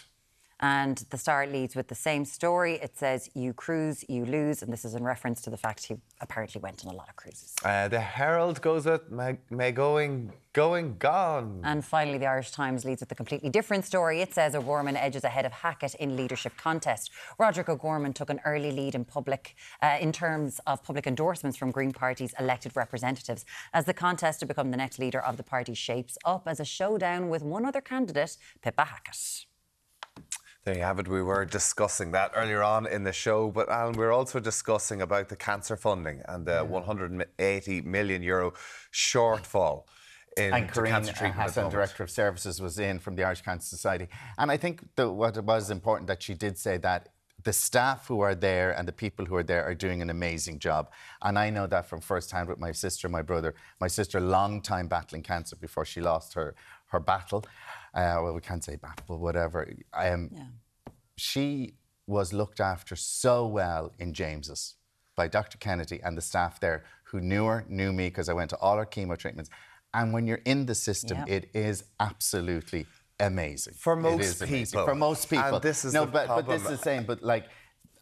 And the Star leads with the same story. It says, you cruise, you lose. And this is in reference to the fact he apparently went on a lot of cruises. Uh, the Herald goes with my, my going, going, gone. And finally, the Irish Times leads with a completely different story. It says, O'Gorman edges ahead of Hackett in leadership contest. Roderick O'Gorman took an early lead in public, uh, in terms of public endorsements from Green Party's elected representatives, as the contest to become the next leader of the party shapes up as a showdown with one other candidate, Pippa Hackett. There you have it. We were discussing that earlier on in the show, but Alan, we're also discussing about the cancer funding and the one hundred eighty million euro shortfall in and Corinne cancer treatment. Hassan, director of services, was in from the Irish Cancer Society, and I think that what was important that she did say that the staff who are there and the people who are there are doing an amazing job. And I know that from first hand with my sister and my brother. My sister, long time battling cancer before she lost her her battle. Uh, well, we can't say battle, whatever. Um, yeah. She was looked after so well in James's by Doctor Kennedy and the staff there who knew her, knew me, because I went to all her chemo treatments. And when you're in the system, yeah. it is absolutely amazing. For most it is people. Amazing. For most people. And this is no, the but, problem. But this is the same, but like,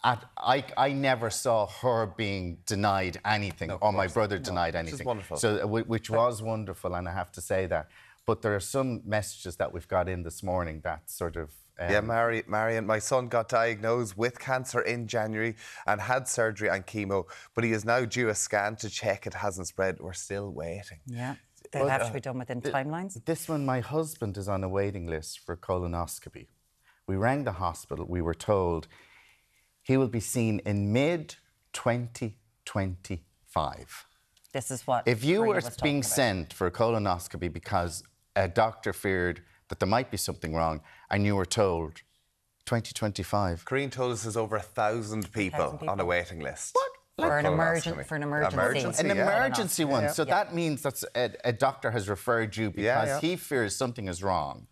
At, I, I never saw her being denied anything no, or my brother no, denied anything. Which is wonderful. So, which was wonderful, and I have to say that. But there are some messages that we've got in this morning that sort of... Um, yeah, Mary, Marion, my son got diagnosed with cancer in January and had surgery and chemo, but he is now due a scan to check it hasn't spread. We're still waiting. Yeah, they'll but, have uh, to be done within th timelines. This one, my husband is on a waiting list for colonoscopy. We rang the hospital, we were told... He will be seen in mid twenty twenty-five. This is what... If you were being sent for a colonoscopy because a doctor feared that there might be something wrong and you were told twenty twenty-five... Corinne told us there's over a thousand people on a waiting list. What? Like for, an emergen for an emergency. emergency an yeah. emergency one. Yeah. So yeah. that means that a, a doctor has referred you because yeah, yeah. he fears something is wrong.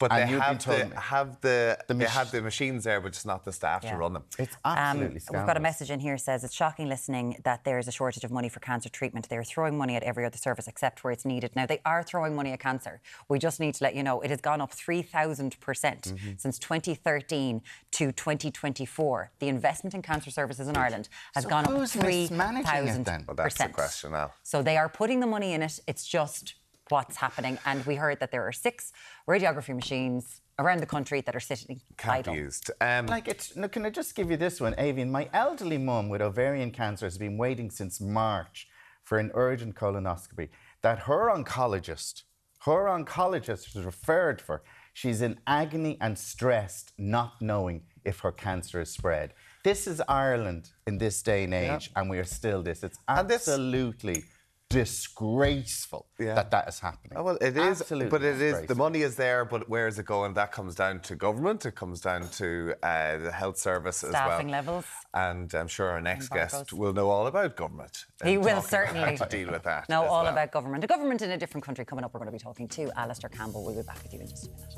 But and they, have the, have the, the they have the machines there, but it's not the staff yeah. to run them. It's absolutely um, scandalous. We've got a message in here that says, it's shocking listening that there is a shortage of money for cancer treatment. They're throwing money at every other service except where it's needed. Now, they are throwing money at cancer. We just need to let you know it has gone up three thousand percent mm-hmm. since twenty thirteen to twenty twenty-four. The investment in cancer services in Ireland has so gone up three thousand percent. Well, that's the question now. So they are putting the money in it. It's just... what's happening, and we heard that there are six radiography machines around the country that are sitting Can't idle. Used. Um, like it's, no, can I just give you this one, Avian? My elderly mum with ovarian cancer has been waiting since March for an urgent colonoscopy that her oncologist, her oncologist was referred for. She's in agony and stressed, not knowing if her cancer is spread. This is Ireland in this day and age, yeah. and we are still this. It's absolutely... disgraceful yeah. that that is happening. Oh, well, it is, Absolutely but it is. The money is there, but where is it going? That comes down to government. It comes down to uh, the health service Staffing as well. Staffing levels. And I'm sure our next guest will know all about government. He will certainly to deal with that. Know all well. about government. A government in a different country coming up. We're going to be talking to Alistair Campbell. We'll be back with you in just a minute.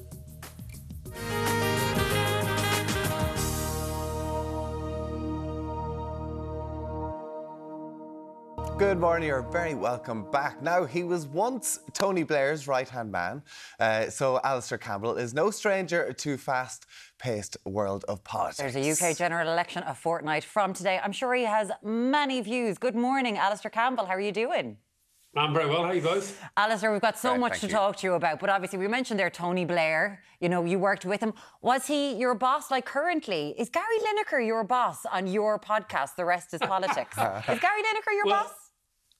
Good morning, you're very welcome back. Now, he was once Tony Blair's right-hand man, uh, so Alistair Campbell is no stranger to fast-paced world of politics. There's a U K general election a fortnight from today. I'm sure he has many views. Good morning, Alistair Campbell. How are you doing? I'm very well. How are you both? Alistair, we've got so right, much to you. talk to you about, but obviously we mentioned there Tony Blair. You know, you worked with him. Was he your boss, like, currently? Is Gary Lineker your boss on your podcast, The Rest is Politics? Is Gary Lineker your well, boss?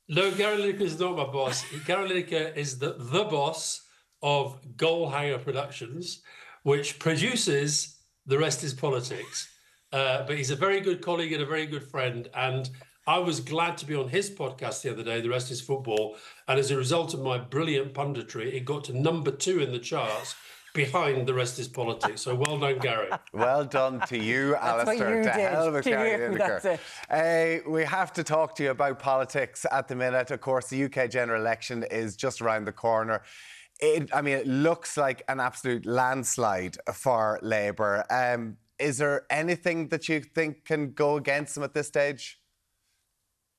No, Gary Lineker is not my boss. Gary Lineker is the, the boss of Goalhanger Productions, which produces The Rest is Politics. Uh, but he's a very good colleague and a very good friend. And I was glad to be on his podcast the other day, The Rest is Football. And as a result of my brilliant punditry, it got to number two in the charts behind The Rest is Politics. So well done, Gary. Well done to you, Alistair. To hell with Gary Lineker. Uh, we have to talk to you about politics at the minute. Of course, the U K general election is just around the corner. It, I mean, it looks like an absolute landslide for Labour. Um, is there anything that you think can go against them at this stage?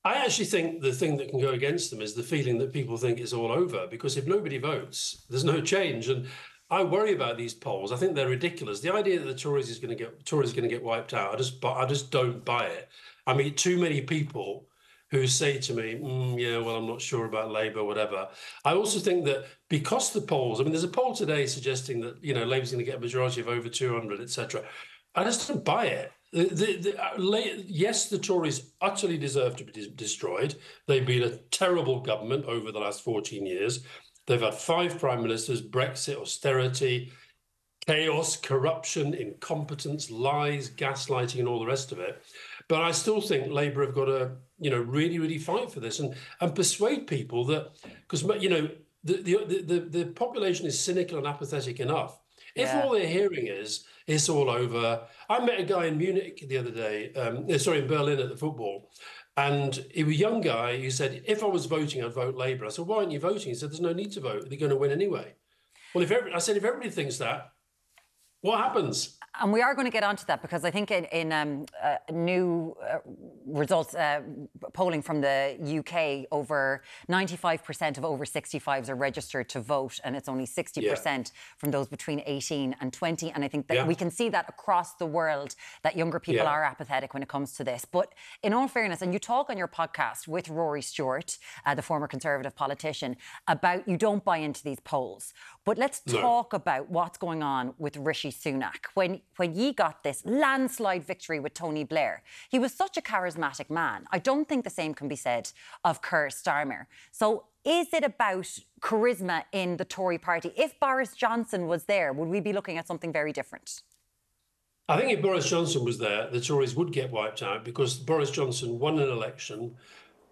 I actually think the thing that can go against them is the feeling that people think it's all over, because if nobody votes, there's no change. And I worry about these polls. I think they're ridiculous. The idea that the Tories is going to get Tories is going to get wiped out, I just I just don't buy it. I mean, too many people who say to me, mm, "Yeah, well, I'm not sure about Labour, whatever." I also think that because the polls, I mean, there's a poll today suggesting that you know Labour's going to get a majority of over two hundred, et cetera. I just don't buy it. The, the, the, uh, lay, yes, the Tories utterly deserve to be de destroyed. They've been a terrible government over the last fourteen years. They've had five prime ministers, Brexit, austerity, chaos, corruption, incompetence, lies, gaslighting and all the rest of it. But I still think Labour have got to, you know, really, really fight for this and, and persuade people that, because, you know, the, the, the, the population is cynical and apathetic enough. If yeah. all they're hearing is, it's all over. I met a guy in Munich the other day, um, sorry, in Berlin at the football. And he was a young guy who said, if I was voting, I'd vote Labour. I said, why aren't you voting? He said, there's no need to vote. They're going to win anyway. Well, if every, I said, if everybody thinks that, what happens? And we are going to get onto that, because I think in, in um, uh, new uh, results, uh, polling from the U K, over ninety-five percent of over sixty-fives are registered to vote, and it's only sixty percent yeah. from those between eighteen and twenty. And I think that yeah. we can see that across the world, that younger people yeah. are apathetic when it comes to this. But in all fairness, and you talk on your podcast with Rory Stewart, uh, the former Conservative politician, about you don't buy into these polls. But let's no. talk about what's going on with Rishi Sunak. When When he got this landslide victory with Tony Blair, he was such a charismatic man. I don't think the same can be said of Keir Starmer. So is it about charisma in the Tory party? If Boris Johnson was there, would we be looking at something very different? I think if Boris Johnson was there, the Tories would get wiped out, because Boris Johnson won an election,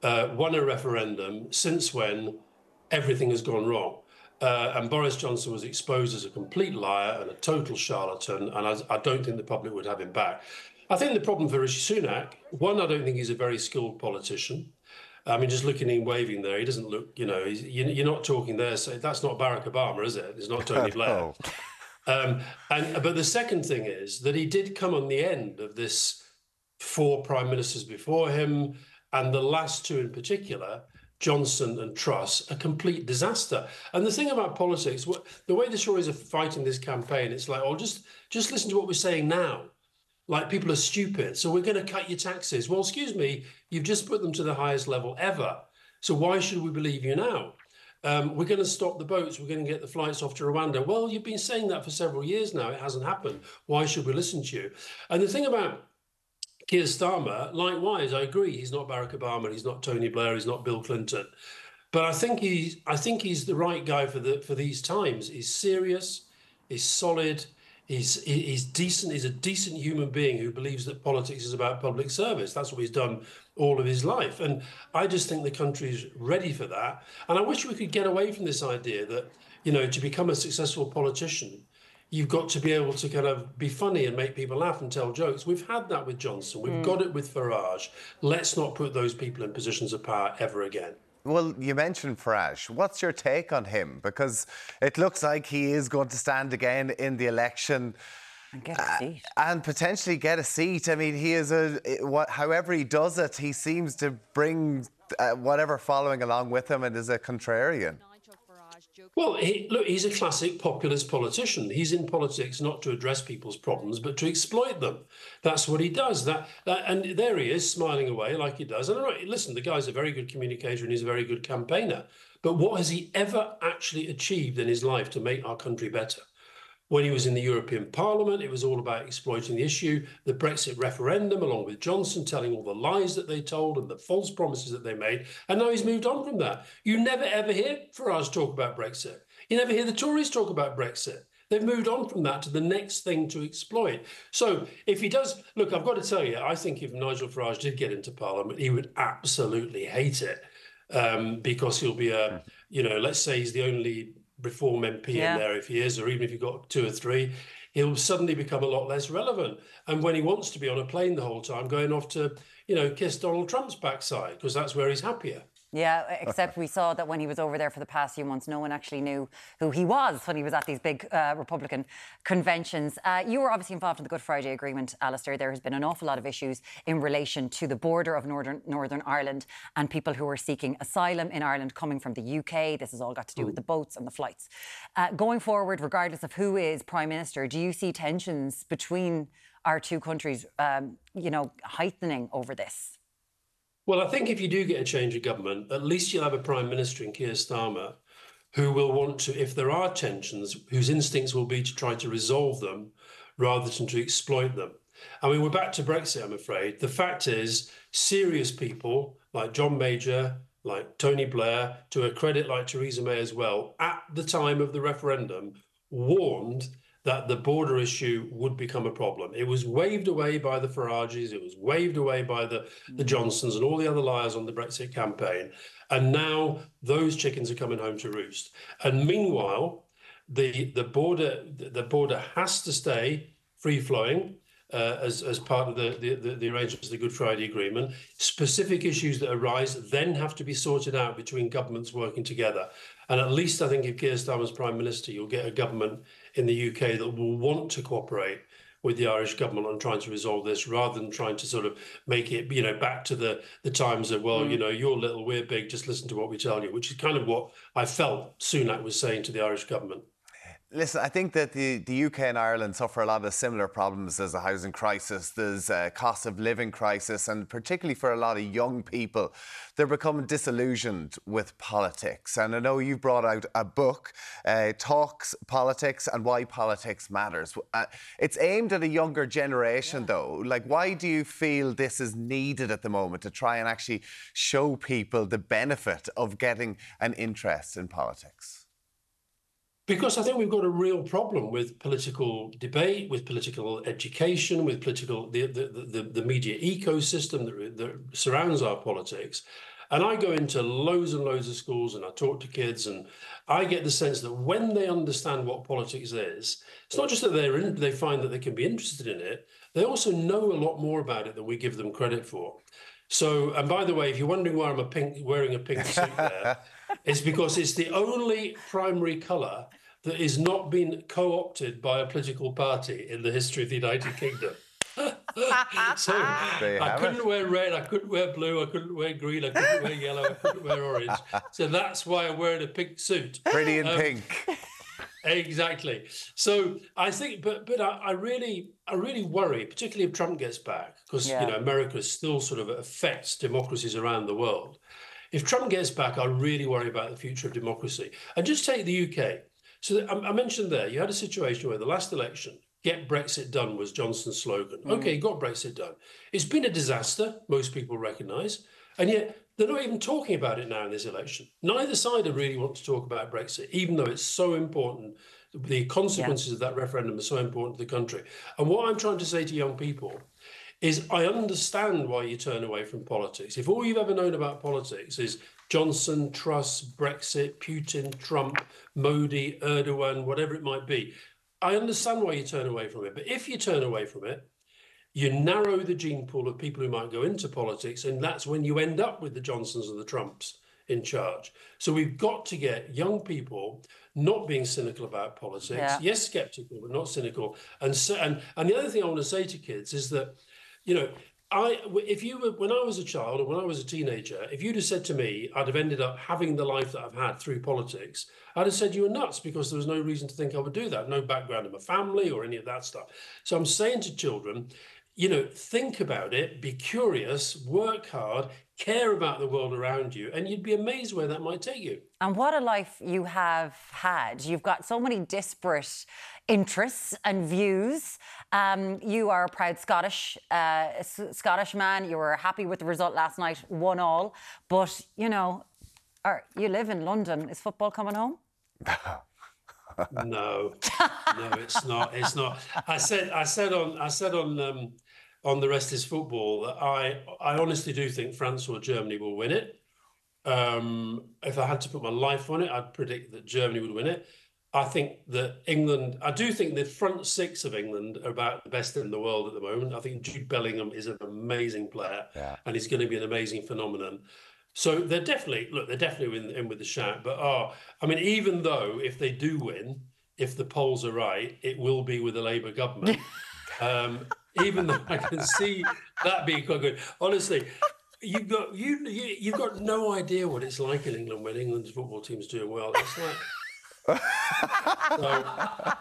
uh, won a referendum, since when everything has gone wrong. Uh, and Boris Johnson was exposed as a complete liar and a total charlatan, and I, I don't think the public would have him back. I think the problem for Rishi Sunak, one, I don't think he's a very skilled politician. I mean, just looking at him waving there, he doesn't look, you know, he's, you, you're not talking there, so that's not Barack Obama, is it? It's not Tony Blair. oh. um, and, but the second thing is that he did come on the end of this four prime ministers before him, and the last two in particular, Johnson and Truss, a complete disaster. And the thing about politics, the way the Tories are fighting this campaign, it's like, oh, just, just listen to what we're saying now. Like, people are stupid, so we're going to cut your taxes. Well, excuse me, you've just put them to the highest level ever, so why should we believe you now? Um, we're going to stop the boats, we're going to get the flights off to Rwanda. Well, you've been saying that for several years now, it hasn't happened. Why should we listen to you? And the thing about Keir Starmer, likewise, I agree, he's not Barack Obama, he's not Tony Blair, he's not Bill Clinton. But I think he's, I think he's the right guy for, the, for these times. He's serious, he's solid, He's, he's decent. He's a decent human being who believes that politics is about public service. That's what he's done all of his life. And I just think the country's ready for that. And I wish we could get away from this idea that, you know, to become a successful politician, you've got to be able to kind of be funny and make people laugh and tell jokes. We've had that with Johnson. We've mm. got it with Farage. Let's not put those people in positions of power ever again. Well, you mentioned Farage. What's your take on him? Because it looks like he is going to stand again in the election and get a seat. Uh, and potentially get a seat. I mean, he is a... What, however he does it, he seems to bring uh, whatever following along with him and is a contrarian. Well, he, look, he's a classic populist politician. He's in politics not to address people's problems, but to exploit them. That's what he does. That, that and there he is, smiling away like he does. And listen, the guy's a very good communicator and he's a very good campaigner. But what has he ever actually achieved in his life to make our country better? When he was in the European Parliament, it was all about exploiting the issue. The Brexit referendum, along with Johnson, telling all the lies that they told and the false promises that they made. And now he's moved on from that. You never, ever hear Farage talk about Brexit. You never hear the Tories talk about Brexit. They've moved on from that to the next thing to exploit. So if he does... Look, I've got to tell you, I think if Nigel Farage did get into Parliament, he would absolutely hate it um, because he'll be a... You know, let's say he's the only... Reform M P yeah. in there, if he is, or even if you've got two or three, he'll suddenly become a lot less relevant. And when he wants to be on a plane the whole time, going off to, you know, kiss Donald Trump's backside, because that's where he's happier. Yeah, except we saw that when he was over there for the past few months, no one actually knew who he was when he was at these big uh, Republican conventions. Uh, you were obviously involved in the Good Friday Agreement, Alistair. There has been an awful lot of issues in relation to the border of Northern, Northern Ireland and people who are seeking asylum in Ireland coming from the U K. This has all got to do with the boats and the flights. Uh, going forward, regardless of who is Prime Minister, do you see tensions between our two countries, um, you know, heightening over this? Well, I think if you do get a change of government, at least you'll have a Prime Minister in Keir Starmer who will want to, if there are tensions, whose instincts will be to try to resolve them rather than to exploit them. I mean, we're back to Brexit, I'm afraid. The fact is, serious people like John Major, like Tony Blair, to her credit, like Theresa May as well, at the time of the referendum, warned that the border issue would become a problem. It was waved away by the Farages, it was waved away by the, the Johnsons and all the other liars on the Brexit campaign. And now those chickens are coming home to roost. And meanwhile, the, the, border, the border has to stay free-flowing uh, as, as part of the, the, the arrangements of the Good Friday Agreement. Specific issues that arise then have to be sorted out between governments working together. And at least I think if Keir Starmer's Prime Minister, you'll get a government in the U K that will want to cooperate with the Irish government on trying to resolve this rather than trying to sort of make it, you know, back to the, the times of, well, mm. you know, you're little, we're big, just listen to what we tell you, which is kind of what I felt Sunak was saying to the Irish government. Listen, I think that the, the U K and Ireland suffer a lot of similar problems. There's a housing crisis, there's a cost of living crisis, and particularly for a lot of young people, they're becoming disillusioned with politics. And I know you've brought out a book, uh, Talks, Politics and Why Politics Matters. Uh, it's aimed at a younger generation, yeah. though. Like, why do you feel this is needed at the moment to try and actually show people the benefit of getting an interest in politics? Because I think we've got a real problem with political debate, with political education, with political the the, the, the media ecosystem that, that surrounds our politics. And I go into loads and loads of schools and I talk to kids and I get the sense that when they understand what politics is, it's not just that they're in, they find that they can be interested in it, they also know a lot more about it than we give them credit for. So, and by the way, if you're wondering why I'm a pink, wearing a pink suit there, it's because it's the only primary colour that has not been co-opted by a political party in the history of the United Kingdom. So I couldn't it. wear red, I couldn't wear blue, I couldn't wear green, I couldn't wear yellow, I couldn't wear orange. So that's why I'm wearing a pink suit. Pretty in um, pink. Exactly. So I think, but but I, I really, I really worry, particularly if Trump gets back, because yeah. you know America still sort of affects democracies around the world. If Trump gets back, I really worry about the future of democracy. And just take the U K. So I, I mentioned there, you had a situation where the last election, "Get Brexit done," was Johnson's slogan. Mm. Okay, got Brexit done. It's been a disaster. Most people recognise, and yet. They're not even talking about it now in this election. Neither side really want to talk about Brexit, even though it's so important The consequences yeah. of that referendum are so important to the country. And what I'm trying to say to young people is I understand why you turn away from politics. If all you've ever known about politics is Johnson, Truss, Brexit, Putin, Trump, Modi, Erdogan, whatever it might be, I understand why you turn away from it. But if you turn away from it, you narrow the gene pool of people who might go into politics, and that's when you end up with the Johnsons and the Trumps in charge. So we've got to get young people not being cynical about politics, yeah. yes, sceptical, but not cynical. And, so, and and the other thing I want to say to kids is that, you know, I if you were, when I was a child or when I was a teenager, if you'd have said to me, I'd have ended up having the life that I've had through politics, I'd have said you were nuts, because there was no reason to think I would do that, no background in my family or any of that stuff. So I'm saying to children, you know, think about it, be curious, work hard, care about the world around you, and you'd be amazed where that might take you. And what a life you have had. You've got so many disparate interests and views. Um, you are a proud Scottish, uh, Scottish man. You were happy with the result last night, one all. But, you know, are, you live in London. Is football coming home? No, no, it's not. It's not. I said, I said on, I said on, um, on The Rest is Football that I, I honestly do think France or Germany will win it. Um, if I had to put my life on it, I'd predict that Germany would win it. I think that England, I do think the front six of England are about the best in the world at the moment. I think Jude Bellingham is an amazing player, yeah. and he's going to be an amazing phenomenon. So they're definitely, look, they're definitely in, in with the shout. But, oh, I mean, even though if they do win, if the polls are right, it will be with a Labour government. um, even though I can see that being quite good. Honestly, you've got, you, you, you've got no idea what it's like in England when England's football team's doing well. It's like... so,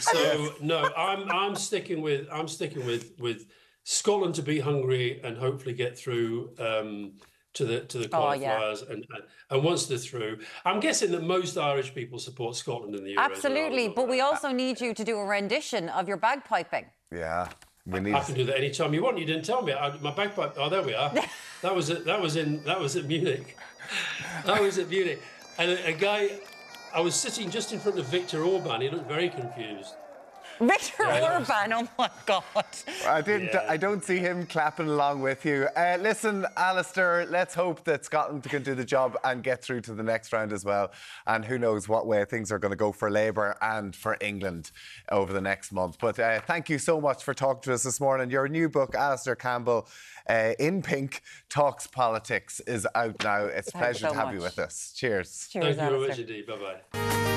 so no, I'm, I'm sticking with, I'm sticking with, with Scotland to beat Hungary and hopefully get through... Um, to the to the qualifiers, oh, yeah. and and once they're through, I'm guessing that most Irish people support Scotland in the Euros. Absolutely, but we also need you to do a rendition of your bagpiping. Yeah, we need. I, I can do that any time you want. You didn't tell me. I, my bagpipe. Oh, there we are. that was it. That was in. That was at Munich. That was at Munich, and a, a guy. I was sitting just in front of Viktor Orban. He looked very confused. Viktor yeah. Orban, oh my God! I didn't. Yeah. I don't see him clapping along with you. Uh, listen, Alistair, let's hope that Scotland can do the job and get through to the next round as well. And who knows what way things are going to go for Labour and for England over the next month. But uh, thank you so much for talking to us this morning. Your new book, Alistair Campbell, uh, In Pink, Talks Politics, is out now. It's a pleasure so to have much. you with us. Cheers. Cheers, thank you very much indeed. Bye-bye.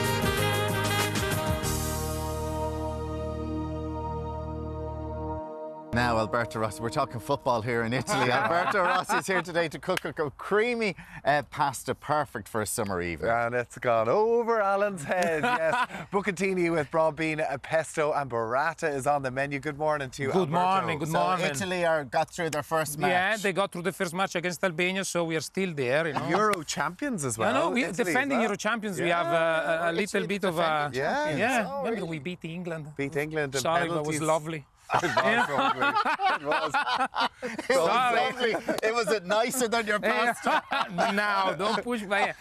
Now, Alberto Rossi, we're talking football here in Italy. Alberto Rossi is here today to cook a, a creamy uh, pasta, perfect for a summer evening. And it's gone over Alan's head, yes. Bucatini with broad bean, pesto and burrata is on the menu. Good morning to you, Good Alberto. morning, good so morning. Italy are, got through their first match. Yeah, they got through the first match against Albania, so we are still there. You know? Euro champions as well. No, no, we are defending well. Euro champions. Yeah. We have uh, a, a little bit of a... Yeah, yeah. Oh, remember we beat England. Beat England in penalties. Sorry, that was lovely. It was, it was, it was lovely. It was it nicer than your pasta? No, don't push my.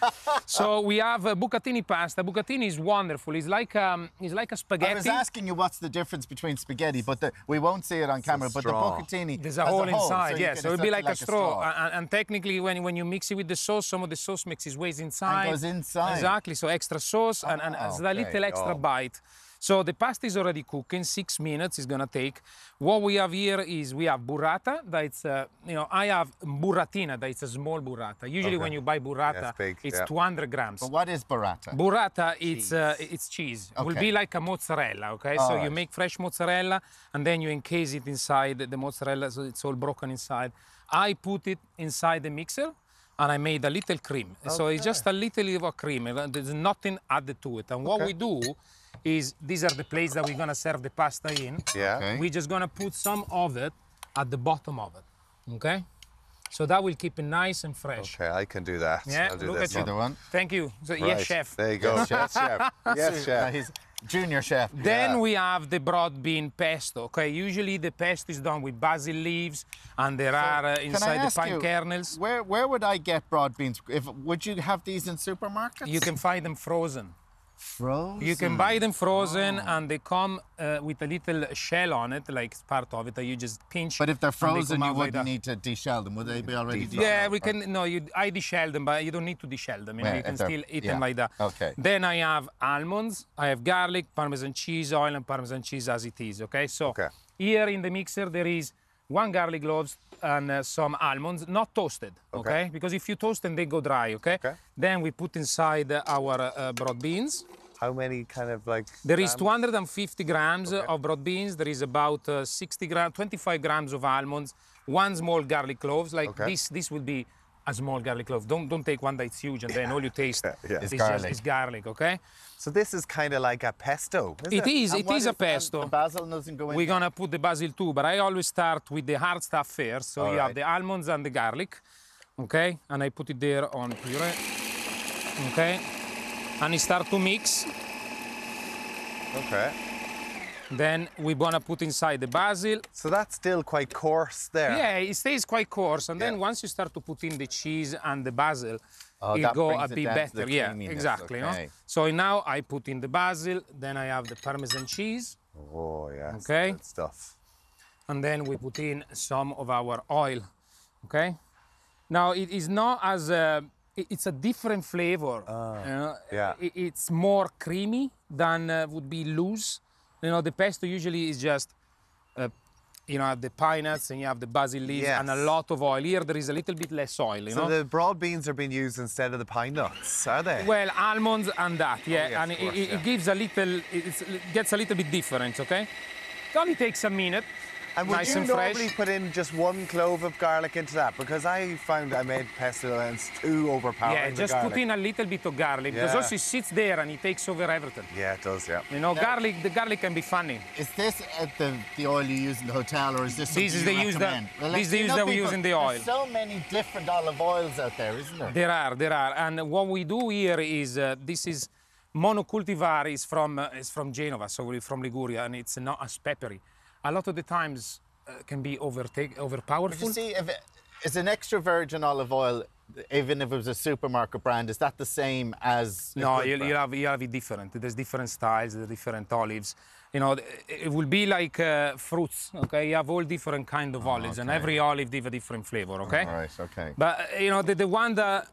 So we have a bucatini pasta. Bucatini is wonderful. It's like um, it's like a spaghetti. I was asking you what's the difference between spaghetti, but the, we won't see it on camera. But the bucatini, there's a hole inside. Yeah, so it'll be like a straw. And, and technically, when when you mix it with the sauce, some of the sauce mixes ways inside. And goes inside. Exactly. So extra sauce and and okay. a little extra oh. bite. So the pasta is already cooking. Six minutes it's gonna take. What we have here is we have burrata. That's uh, you know I have burratina. That's a small burrata. Usually okay. when you buy burrata, yes, it's yeah. two hundred grams. But what is burrata? Burrata it's uh, it's cheese. Okay. It will be like a mozzarella. Okay, all so right. you make fresh mozzarella and then you encase it inside the mozzarella, so it's all broken inside. I put it inside the mixer. And I made a little cream. Okay. So it's just a little bit of cream. There's nothing added to it. And what okay. we do is, these are the plates that we're going to serve the pasta in. Yeah. Okay. We're just going to put some of it at the bottom of it. Okay? So that will keep it nice and fresh. Okay, I can do that. Yeah, I'll do look this at you. One. Thank you. So, right. Yes, chef. There you go. Yes, chef. Chef. Yes, chef. He's junior chef. Then yeah. we have the broad bean pesto. Okay, usually the pesto is done with basil leaves, and there so are uh, inside the pine you, kernels. Where where would I get broad beans? If would you have these in supermarkets? You can find them frozen. Frozen? You can buy them frozen, oh. and they come uh, with a little shell on it, like part of it that you just pinch. But if they're frozen, you wouldn't like need to deshell them. Would they be already deshelled? Yeah, we can. No, you, I deshell them, but you don't need to deshell them. You, yeah, know, you can still eat yeah. them like that. Okay. Then I have almonds. I have garlic, Parmesan cheese, oil, and Parmesan cheese as it is. Okay. So okay. here in the mixer there is one garlic cloves and uh, some almonds, not toasted. Okay. okay. Because if you toast them, they go dry. Okay. Okay. Then we put inside our uh, broad beans. How many kind of like? There grams? Is two hundred fifty grams okay. of broad beans. There is about uh, sixty grams, twenty-five grams of almonds, one small garlic cloves. Like okay. this, this will be a small garlic clove. Don't don't take one that's huge and yeah. then all you taste yeah. Yeah. Is, it's garlic. Just, is garlic. Okay. So this is kind of like a pesto. Isn't it, it is. And it is a pesto. The basil doesn't go in. We're gonna put the basil too, but I always start with the hard stuff first. So all you right. have the almonds and the garlic. Okay. And I put it there on puree. Okay. And it start to mix. Okay. Then we're gonna put inside the basil. So that's still quite coarse there. Yeah, it stays quite coarse. And yeah. then once you start to put in the cheese and the basil, oh, it'll go a bit better. Yeah, exactly. Okay. No? So now I put in the basil, then I have the Parmesan cheese. Oh, yeah. Okay. Good stuff. And then we put in some of our oil. Okay. Now it is not as uh, it's a different flavor. Uh, you know? Yeah. It's more creamy than uh, would be loose. You know, the pesto usually is just, uh, you know, the pine nuts and you have the basil leaves yes. and a lot of oil. Here there is a little bit less oil, you so know. So the broad beans are being used instead of the pine nuts, are they? Well, almonds and that, yeah. Oh, yes, and it, course, it, yeah. it gives a little, it's, it gets a little bit different, okay? It only takes a minute. And would nice you and normally fresh. Put in just one clove of garlic into that? Because I found I made pesto and it's too overpowering. Yeah, just put in a little bit of garlic. Yeah. Because also it sits there and it takes over everything. Yeah, it does, yeah. You know, now, garlic, the garlic can be funny. Is this at the, the oil you use in the hotel or is this something this is you the use that, well, This is the use that we use in the oil. There's so many different olive oils out there, isn't there? There are, there are. And what we do here is, uh, this is monocultivar, is from, uh, is from Genova, so we're from Liguria, and it's not as peppery. A lot of the times uh, can be overtake, overpowerful. But you see, if it, it's an extra virgin olive oil, even if it was a supermarket brand, is that the same as? No, you have you have it different. There's different styles, there's different olives. You know, it will be like uh, fruits. Okay, you have all different kind of oh, olives, okay. and every olive gives a different flavor. Okay. All right. Okay. But you know, the the one that.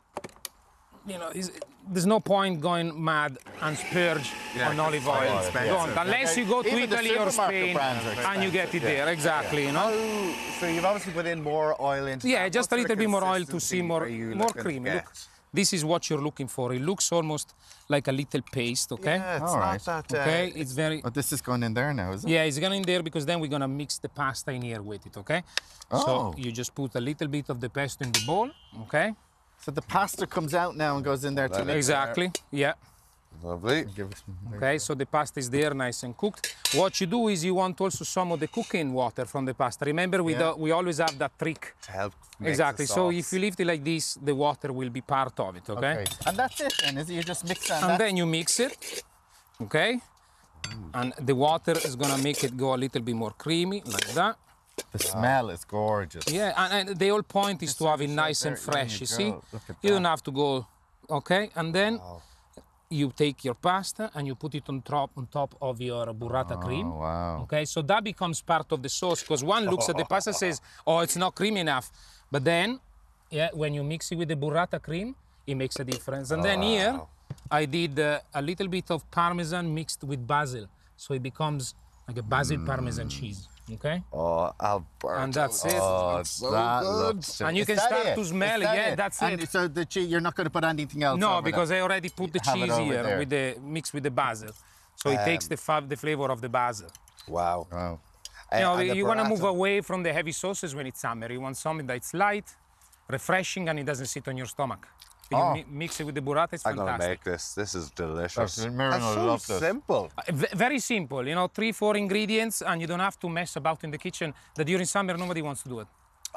You know, is, there's no point going mad and splurge yeah, on olive oil. Don't, unless you go to Even Italy or Spain and you get it yeah. there, exactly, yeah. you know. Oh, so you've obviously put in more oil into Yeah, that. just What's a little bit more oil to see more, more creamy. Look, this is what you're looking for. It looks almost like a little paste, okay? Yeah, it's All right. not that... Uh, okay, it's very... But this is going in there now, isn't it? Yeah, it's going in there because then we're going to mix the pasta in here with it, okay? Oh. So you just put a little bit of the pesto in the bowl, okay? So the pasta comes out now and goes in there to Exactly, yeah. Lovely. Okay, so the pasta is there, nice and cooked. What you do is you want also some of the cooking water from the pasta. Remember, we, yeah. do, we always have that trick. To help make Exactly, the sauce. So if you leave it like this, the water will be part of it, okay? okay. And that's it then, is it? You just mix that. And, and then you mix it, okay? Ooh. And the water is gonna make it go a little bit more creamy, like that. The smell wow. is gorgeous. Yeah, and, and the whole point is it's to have it nice there. and fresh, you, you see? You don't have to go, okay? And then wow. you take your pasta and you put it on top, on top of your burrata oh, cream. Wow. Okay, so that becomes part of the sauce because one looks at the pasta and says, oh, it's not creamy enough. But then, yeah, when you mix it with the burrata cream, it makes a difference. And oh, then wow. here, I did uh, a little bit of Parmesan mixed with basil. So it becomes like a basil mm. Parmesan cheese. Okay. Oh, Alberto. And that's it. Oh, it's so that good. And you can start it? to smell it. Yeah, it? that's and it. So the cheese, you're not going to put anything else. No, over because that. I already put the Have cheese here there. with the mixed with the basil, so um, it takes the the flavor of the basil. Wow. Wow. You know, and you want to move away from the heavy sauces when it's summer. You want something that's light, refreshing, and it doesn't sit on your stomach. You oh. mix it with the burrata, it's I'm fantastic. I'm gonna make this. This is delicious. That's, That's so love this. simple. Uh, very simple, you know, three, four ingredients and you don't have to mess about in the kitchen that during summer nobody wants to do it.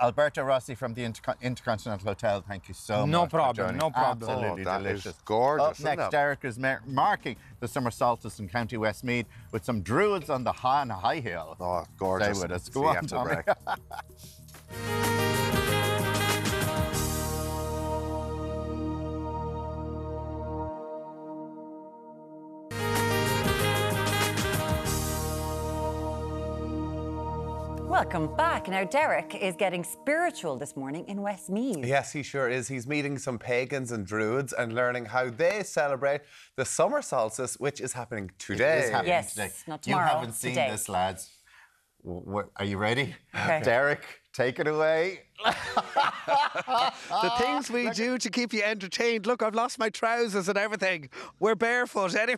Alberto Rossi from the Inter Intercontinental Hotel, thank you so no much. Problem, no problem, no problem. Absolutely oh, delicious. Gorgeous. Up next, it? Derek is mar marking the summer solstice in County Westmeath with some druids on the Han High Hill. Oh, gorgeous. Stay with us. Go on, Tommy. Welcome back. Now, Derek is getting spiritual this morning in Westmeath. Yes, he sure is. He's meeting some pagans and druids and learning how they celebrate the summer solstice, which is happening today. It is happening yes, today. Not tomorrow, you haven't seen today. This, lads. What, are you ready? Okay. Derek, take it away. The things we Look. do to keep you entertained. Look, I've lost my trousers and everything. We're barefoot anyway.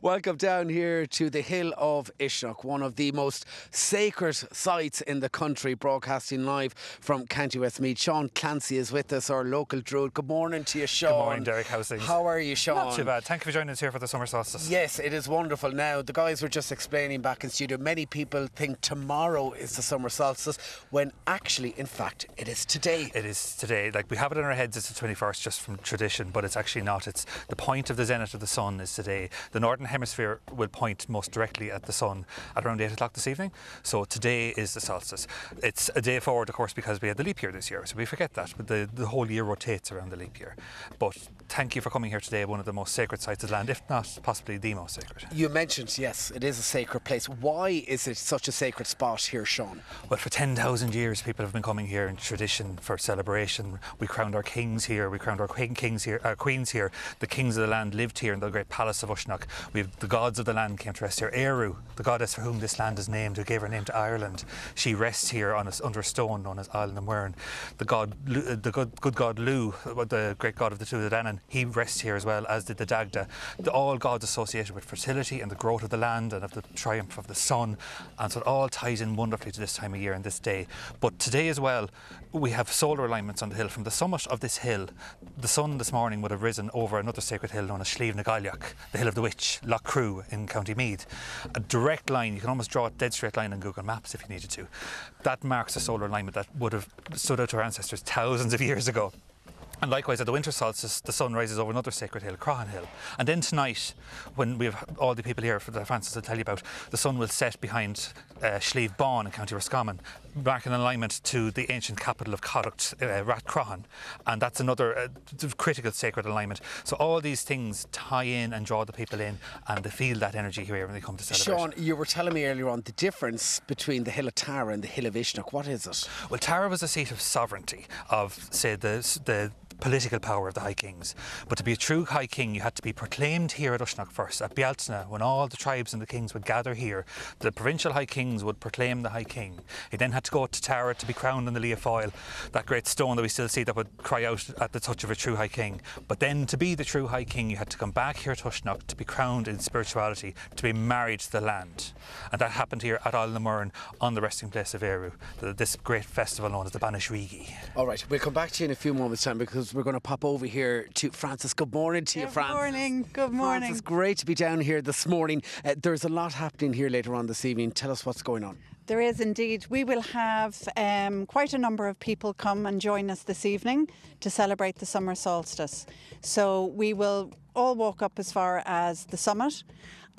Welcome down here to the Hill of Uisneach, one of the most sacred sites in the country, broadcasting live from County Westmeath. Sean Clancy is with us, our local druid. Good morning to you, Sean. Good morning, Derek. How's things? How are you, Sean? Not too bad. Thank you for joining us here for the summer solstice. Yes, it is wonderful. Now, the guys were just explaining back in studio, many people think tomorrow is the summer solstice, when actually, in fact, it is today. It is today. Like, we have it in our heads it's the twenty-first just from tradition, but it's actually not. It's the point of the zenith of the sun is today. The northern hemisphere will point most directly at the sun at around eight o'clock this evening. So today is the solstice. It's a day forward, of course, because we had the leap year this year, so we forget that. But the, the whole year rotates around the leap year. But thank you for coming here today, one of the most sacred sites of the land, if not possibly the most sacred. You mentioned, yes, it is a sacred place. Why is it such a sacred spot here, Sean? Well, for ten thousand years people have been coming here in tradition for celebration. We crowned our kings here, we crowned our queen kings here, our queens here. The kings of the land lived here in the great palace of Uisneach. We have the gods of the land came to rest here. Eru, the goddess for whom this land is named, who gave her name to Ireland, she rests here on a, under a stone known as Isle na Muireann. The god, the good, good god Lu, the great god of the Tuatha De Danann, he rests here as well, as did the Dagda. The, all gods associated with fertility and the growth of the land and of the triumph of the sun, and so it all ties in wonderfully to this time of year and this day. But today as well, we have solar alignments on the hill. From the summit of this hill, the sun this morning would have risen over another sacred hill known as Sliabh na Gaillimh, the hill of the witch, Lough Crew in County Meath. A direct line, you can almost draw a dead straight line on Google Maps if you needed to. That marks a solar alignment that would have stood out to our ancestors thousands of years ago. And likewise, at the winter solstice, the sun rises over another sacred hill, Croghan Hill. And then tonight, when we have all the people here for the Francis will tell you about, the sun will set behind uh, Sliabh Bán in County Roscommon, marking an alignment to the ancient capital of Connacht, uh, Rath Croghan. And that's another uh, critical sacred alignment. So all these things tie in and draw the people in, and they feel that energy here when they come to celebrate. Sean, you were telling me earlier on the difference between the Hill of Tara and the Hill of Uisneach. What is it? Well, Tara was a seat of sovereignty, of, say, the... the political power of the High Kings. But to be a true High King, you had to be proclaimed here at Uisneach first, at Bealtaine, when all the tribes and the kings would gather here. The provincial High Kings would proclaim the High King. He then had to go to Tara to be crowned in the Lea Foyle, that great stone that we still see that would cry out at the touch of a true High King. But then to be the true High King, you had to come back here to Uisneach to be crowned in spirituality, to be married to the land. And that happened here at Isle na Muireann, on the resting place of Eru, this great festival known as the Banish Rigi. All right, we'll come back to you in a few moments' time, because we're going to pop over here to Francis. Good morning to you, Francis. Good morning. Good morning. It's great to be down here this morning. Uh, there's a lot happening here later on this evening. Tell us what's going on. There is indeed. We will have um, quite a number of people come and join us this evening to celebrate the summer solstice. So we will all walk up as far as the summit,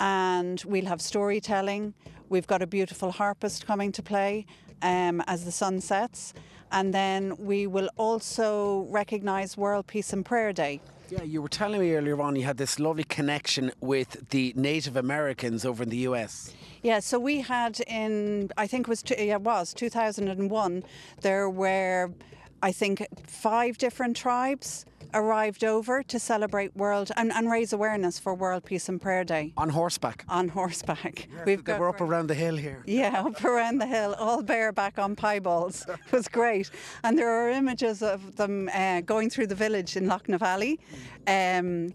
and we'll have storytelling. We've got a beautiful harpist coming to play um, as the sun sets. And then we will also recognise World Peace and Prayer Day. Yeah, you were telling me earlier on you had this lovely connection with the Native Americans over in the U S. Yeah, so we had in, I think it was, yeah, it was two thousand and one, there were, I think, five different tribes arrived over to celebrate World and, and raise awareness for World Peace and Prayer Day. On horseback? On horseback. Yeah, We've got, we're up around the hill here. Yeah, up around the hill, all bareback on piebalds. It was great. And there are images of them uh, going through the village in Lough na Valley um,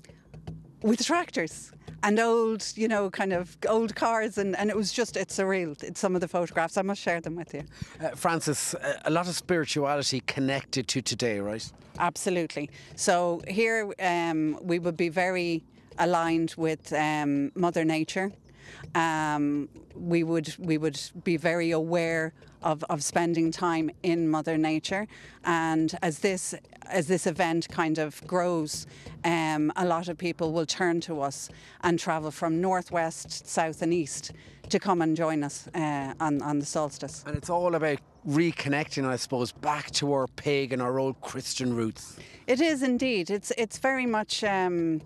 with tractors and old, you know, kind of old cars, and, and it was just, it's surreal. It's some of the photographs. I must share them with you. Uh, Francis, a lot of spirituality connected to today, right? Absolutely. So here um, we would be very aligned with um, Mother Nature. Um, we would we would be very aware of, of spending time in Mother Nature, and as this as this event kind of grows, um, a lot of people will turn to us and travel from north, west, south, and east to come and join us uh, on on the solstice. And it's all about reconnecting, I suppose, back to our pagan, our old Christian roots. It is indeed. It's it's very much. Um,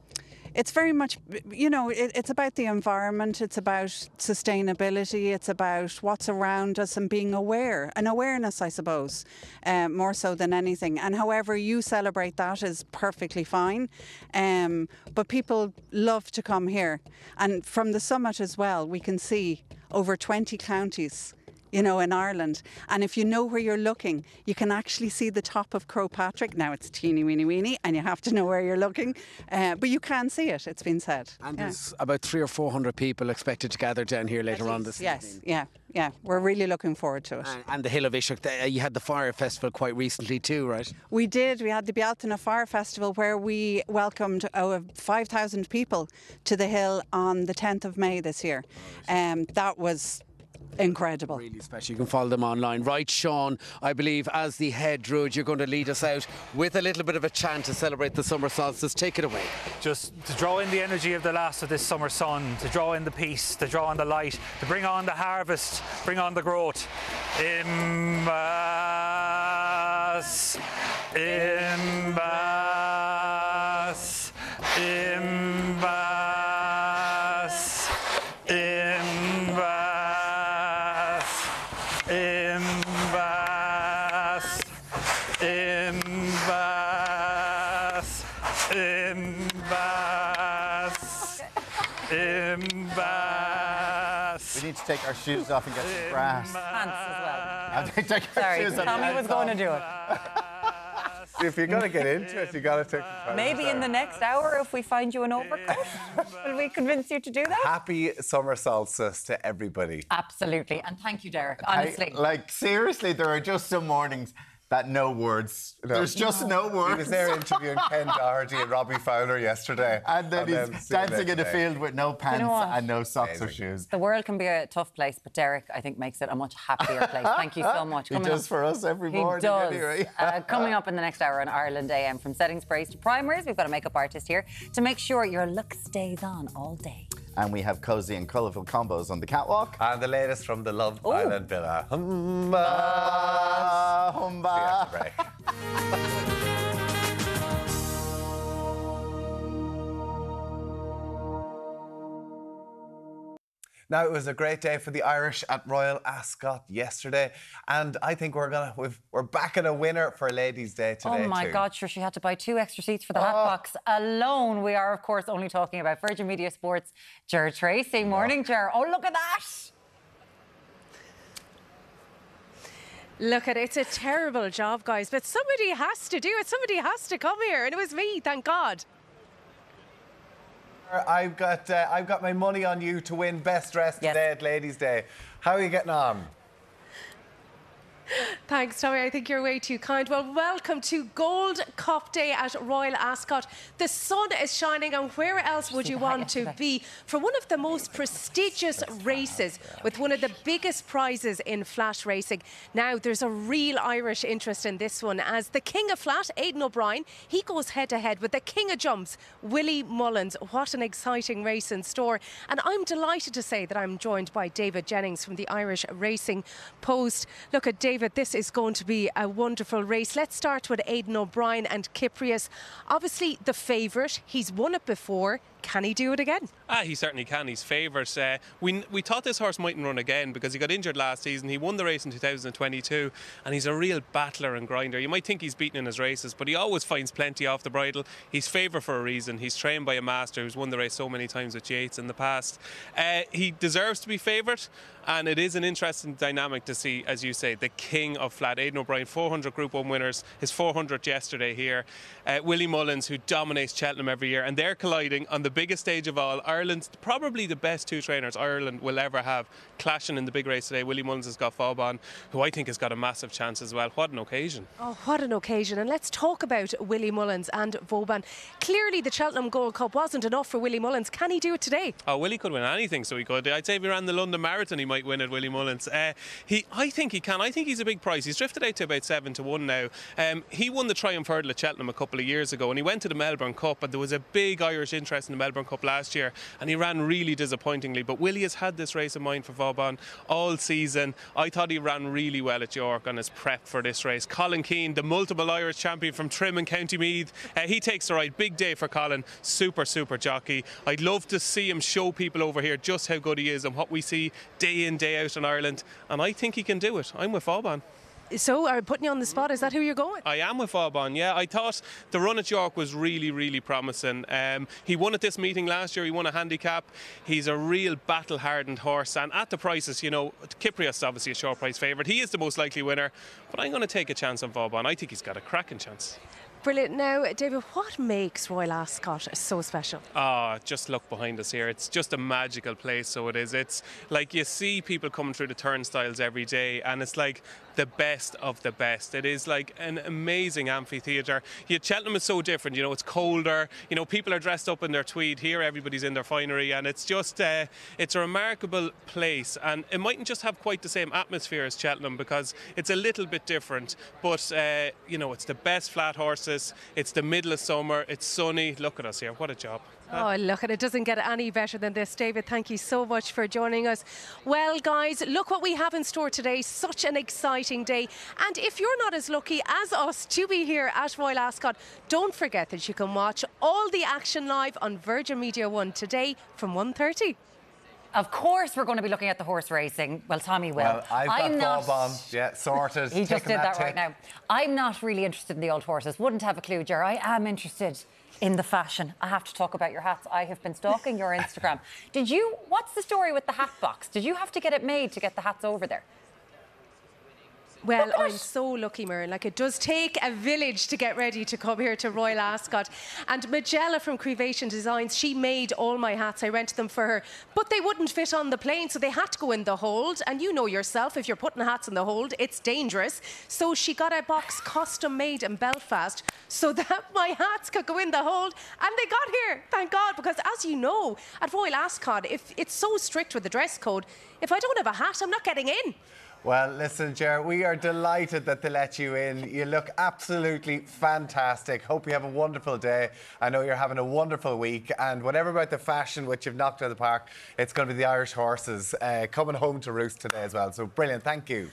It's very much, you know, it, it's about the environment, it's about sustainability, it's about what's around us and being aware, an awareness, I suppose, um, more so than anything. And however you celebrate that is perfectly fine. Um, but people love to come here. And from the summit as well, we can see over twenty counties, you know, in Ireland. And if you know where you're looking, you can actually see the top of Crowpatrick. Now it's teeny weeny weeny and you have to know where you're looking, uh, but you can see it, it's been said. And yeah, there's about three or four hundred people expected to gather down here later on this yes, evening. Yes, yeah, yeah, we're really looking forward to it. And, and the Hill of Uisneach, you had the Fire Festival quite recently too, right? We did, we had the Bealtaine Fire Festival where we welcomed over five thousand people to the Hill on the tenth of May this year. Um, that was incredible. Really special. You can follow them online. Right, Sean, I believe as the head druid, you're going to lead us out with a little bit of a chant to celebrate the summer solstice. Take it away. Just to draw in the energy of the last of this summer sun, to draw in the peace, to draw on the light, to bring on the harvest, bring on the growth. Imbas, Imbas, Imbas. Take our shoes off and get some grass. Pants as well. Take our Sorry, shoes Tommy was going off. to do it. If you're going to get into it, you got to take the Maybe in the next hour, if we find you an overcoat, will we convince you to do that? Happy summer solstice to everybody. Absolutely. And thank you, Derek, honestly. I, like, seriously, there are just some mornings that no words. No. There's just no, no words. He was there interviewing Ken Doherty and Robbie Fowler yesterday. And then and he's dancing in a field with no pants, you know, and no socks Amazing. or shoes. The world can be a tough place, but Derek, I think, makes it a much happier place. Thank you so much. He coming does up, for us every he morning does. anyway. uh, coming up in the next hour on Ireland A M, from setting sprays to primers, we've got a makeup artist here to make sure your look stays on all day. And we have cosy and colourful combos on the catwalk. And the latest from the Love Ooh. Island Villa. Humba! Humba! Now, it was a great day for the Irish at Royal Ascot yesterday. And I think we're gonna we've, we're back in a winner for Ladies' Day today. Oh, my too. God, sure, she had to buy two extra seats for the oh. hat box alone. We are, of course, only talking about Virgin Media Sports' Ger Tracy. Morning, Ger. Oh, look at that. Look at it. It's a terrible job, guys. But somebody has to do it. Somebody has to come here. And it was me, thank God. I've got uh, I've got my money on you to win Best Dressed yep. today at Ladies' Day. How are you getting on? Thanks, Tommy. I think you're way too kind. Well, welcome to Gold Cup Day at Royal Ascot. The sun is shining, and where else would you want to be for one of the most prestigious races with one of the biggest prizes in flat racing? Now, there's a real Irish interest in this one, as the King of Flat, Aidan O'Brien, he goes head-to-head with the King of Jumps, Willie Mullins. What an exciting race in store. And I'm delighted to say that I'm joined by David Jennings from the Irish Racing Post. Look at David. But this is going to be a wonderful race. Let's start with Aidan O'Brien and Kyprios. Obviously the favourite, he's won it before. Can he do it again? Ah, he certainly can. He's favourite. Uh, we, we thought this horse mightn't run again because he got injured last season. He won the race in two thousand twenty-two and he's a real battler and grinder. You might think he's beaten in his races, but he always finds plenty off the bridle. He's favourite for a reason. He's trained by a master who's won the race so many times with Yates in the past. Uh, he deserves to be favourite, and it is an interesting dynamic to see, as you say, the King of Flat. Aidan O'Brien, four hundred Group one winners, his four hundredth yesterday here. Uh, Willie Mullins, who dominates Cheltenham every year, and they're colliding on the biggest stage of all. Ireland's probably the best two trainers Ireland will ever have clashing in the big race today. Willie Mullins has got Fauban, who I think has got a massive chance as well. What an occasion. Oh, what an occasion. And let's talk about Willie Mullins and Vauban. Clearly the Cheltenham Gold Cup wasn't enough for Willie Mullins. Can he do it today? Oh, Willie could win anything, so he could. I'd say if he ran the London Marathon, he might win it, Willie Mullins. Uh, he, I think he can. I think he's a big price. He's drifted out to about seven to one now. Um, he won the Triumph Hurdle at Cheltenham a couple of years ago, and he went to the Melbourne Cup, and there was a big Irish interest in the Melbourne Cup last year, and he ran really disappointingly. But Willie has had this race in mind for Vauban all season. I thought he ran really well at York on his prep for this race. Colin Keane, the multiple Irish champion from Trim and County Meath, uh, he takes the ride. Big day for Colin. Super, super jockey. I'd love to see him show people over here just how good he is and what we see day in, day out in Ireland. And I think he can do it. I'm with Vauban. So, I'm putting you on the spot. Is that who you're going? I am with Vauban, yeah. I thought the run at York was really, really promising. Um, he won at this meeting last year. He won a handicap. He's a real battle-hardened horse. And at the prices, you know, Kyprios obviously a short price favourite. He is the most likely winner. But I'm going to take a chance on Vauban. I think he's got a cracking chance. Brilliant. Now, David, what makes Royal Ascot so special? Ah, oh, just look behind us here. It's just a magical place, so it is. It's like you see people coming through the turnstiles every day, and it's like the best of the best. It is like an amazing amphitheatre. Yet Cheltenham is so different. You know, it's colder. You know, people are dressed up in their tweed. Here, everybody's in their finery, and it's just uh, it's a remarkable place. And it mightn't just have quite the same atmosphere as Cheltenham because it's a little bit different. But uh, you know, it's the best flat horses. It's the middle of summer, it's sunny. Look at us here, what a job. Oh, look, and it doesn't get any better than this. David, thank you so much for joining us. Well, guys, look what we have in store today. Such an exciting day. And if you're not as lucky as us to be here at Royal Ascot, don't forget that you can watch all the action live on Virgin Media One today from one thirty. Of course we're going to be looking at the horse racing. Well, Tommy will. Well, I've got I'm not... Vauban, yeah, sorted. He just did that, that right now. I'm not really interested in the old horses. Wouldn't have a clue, Ger. I am interested in the fashion. I have to talk about your hats. I have been stalking your Instagram. Did you... What's the story with the hat box? Did you have to get it made to get the hats over there? Well, I'm so lucky, Myrne. Like, it does take a village to get ready to come here to Royal Ascot. And Magella from Crevation Designs, she made all my hats. I rented them for her. But they wouldn't fit on the plane, so they had to go in the hold. And you know yourself, if you're putting hats in the hold, it's dangerous. So she got a box custom made in Belfast so that my hats could go in the hold. And they got here, thank God. Because as you know, at Royal Ascot, if it's so strict with the dress code, if I don't have a hat, I'm not getting in. Well, listen, Ger, we are delighted that they let you in. You look absolutely fantastic. Hope you have a wonderful day. I know you're having a wonderful week. And whatever about the fashion, which you've knocked out of the park, it's going to be the Irish horses uh, coming home to roost today as well. So, brilliant. Thank you.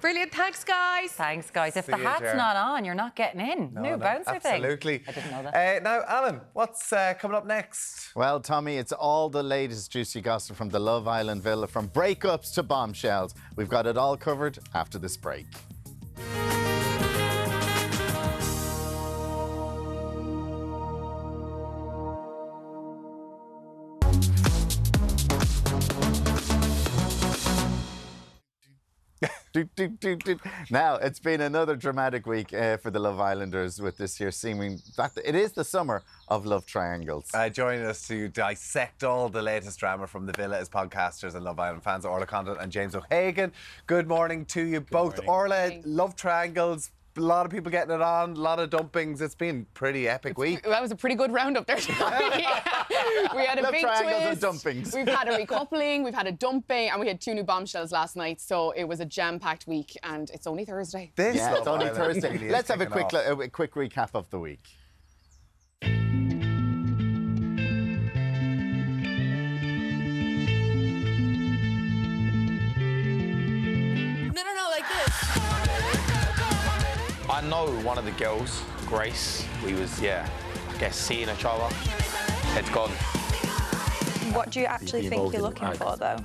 Brilliant. Thanks, guys. Thanks, guys. If See the hat's you, not on, you're not getting in. No, New no, bouncer absolutely. thing. Absolutely. I didn't know that. Uh, now, Alan, what's uh, coming up next? Well, Tommy, it's all the latest juicy gossip from the Love Island villa, from breakups to bombshells. We've got it all covered after this break. Now, it's been another dramatic week uh, for the Love Islanders, with this year seeming that it is the summer of love triangles. Uh, joining us to dissect all the latest drama from the villa is podcasters and Love Island fans Orla Condon and James O'Hagan. Good morning to you Good both. Morning. Orla, love triangles. A lot of people getting it on, a lot of dumpings. It's been pretty epic it's, week. That was a pretty good roundup there. yeah. We had a Love big twist. Dumpings. We've had a recoupling, we've had a dumping, and we had two new bombshells last night. So it was a jam-packed week, and it's only Thursday. This yeah, it's only Thursday. Really Let's have a quick a quick recap of the week. I know one of the girls, Grace, we was, yeah, I guess seeing each other. Head's gone. What do you actually you think you're looking right. for, though?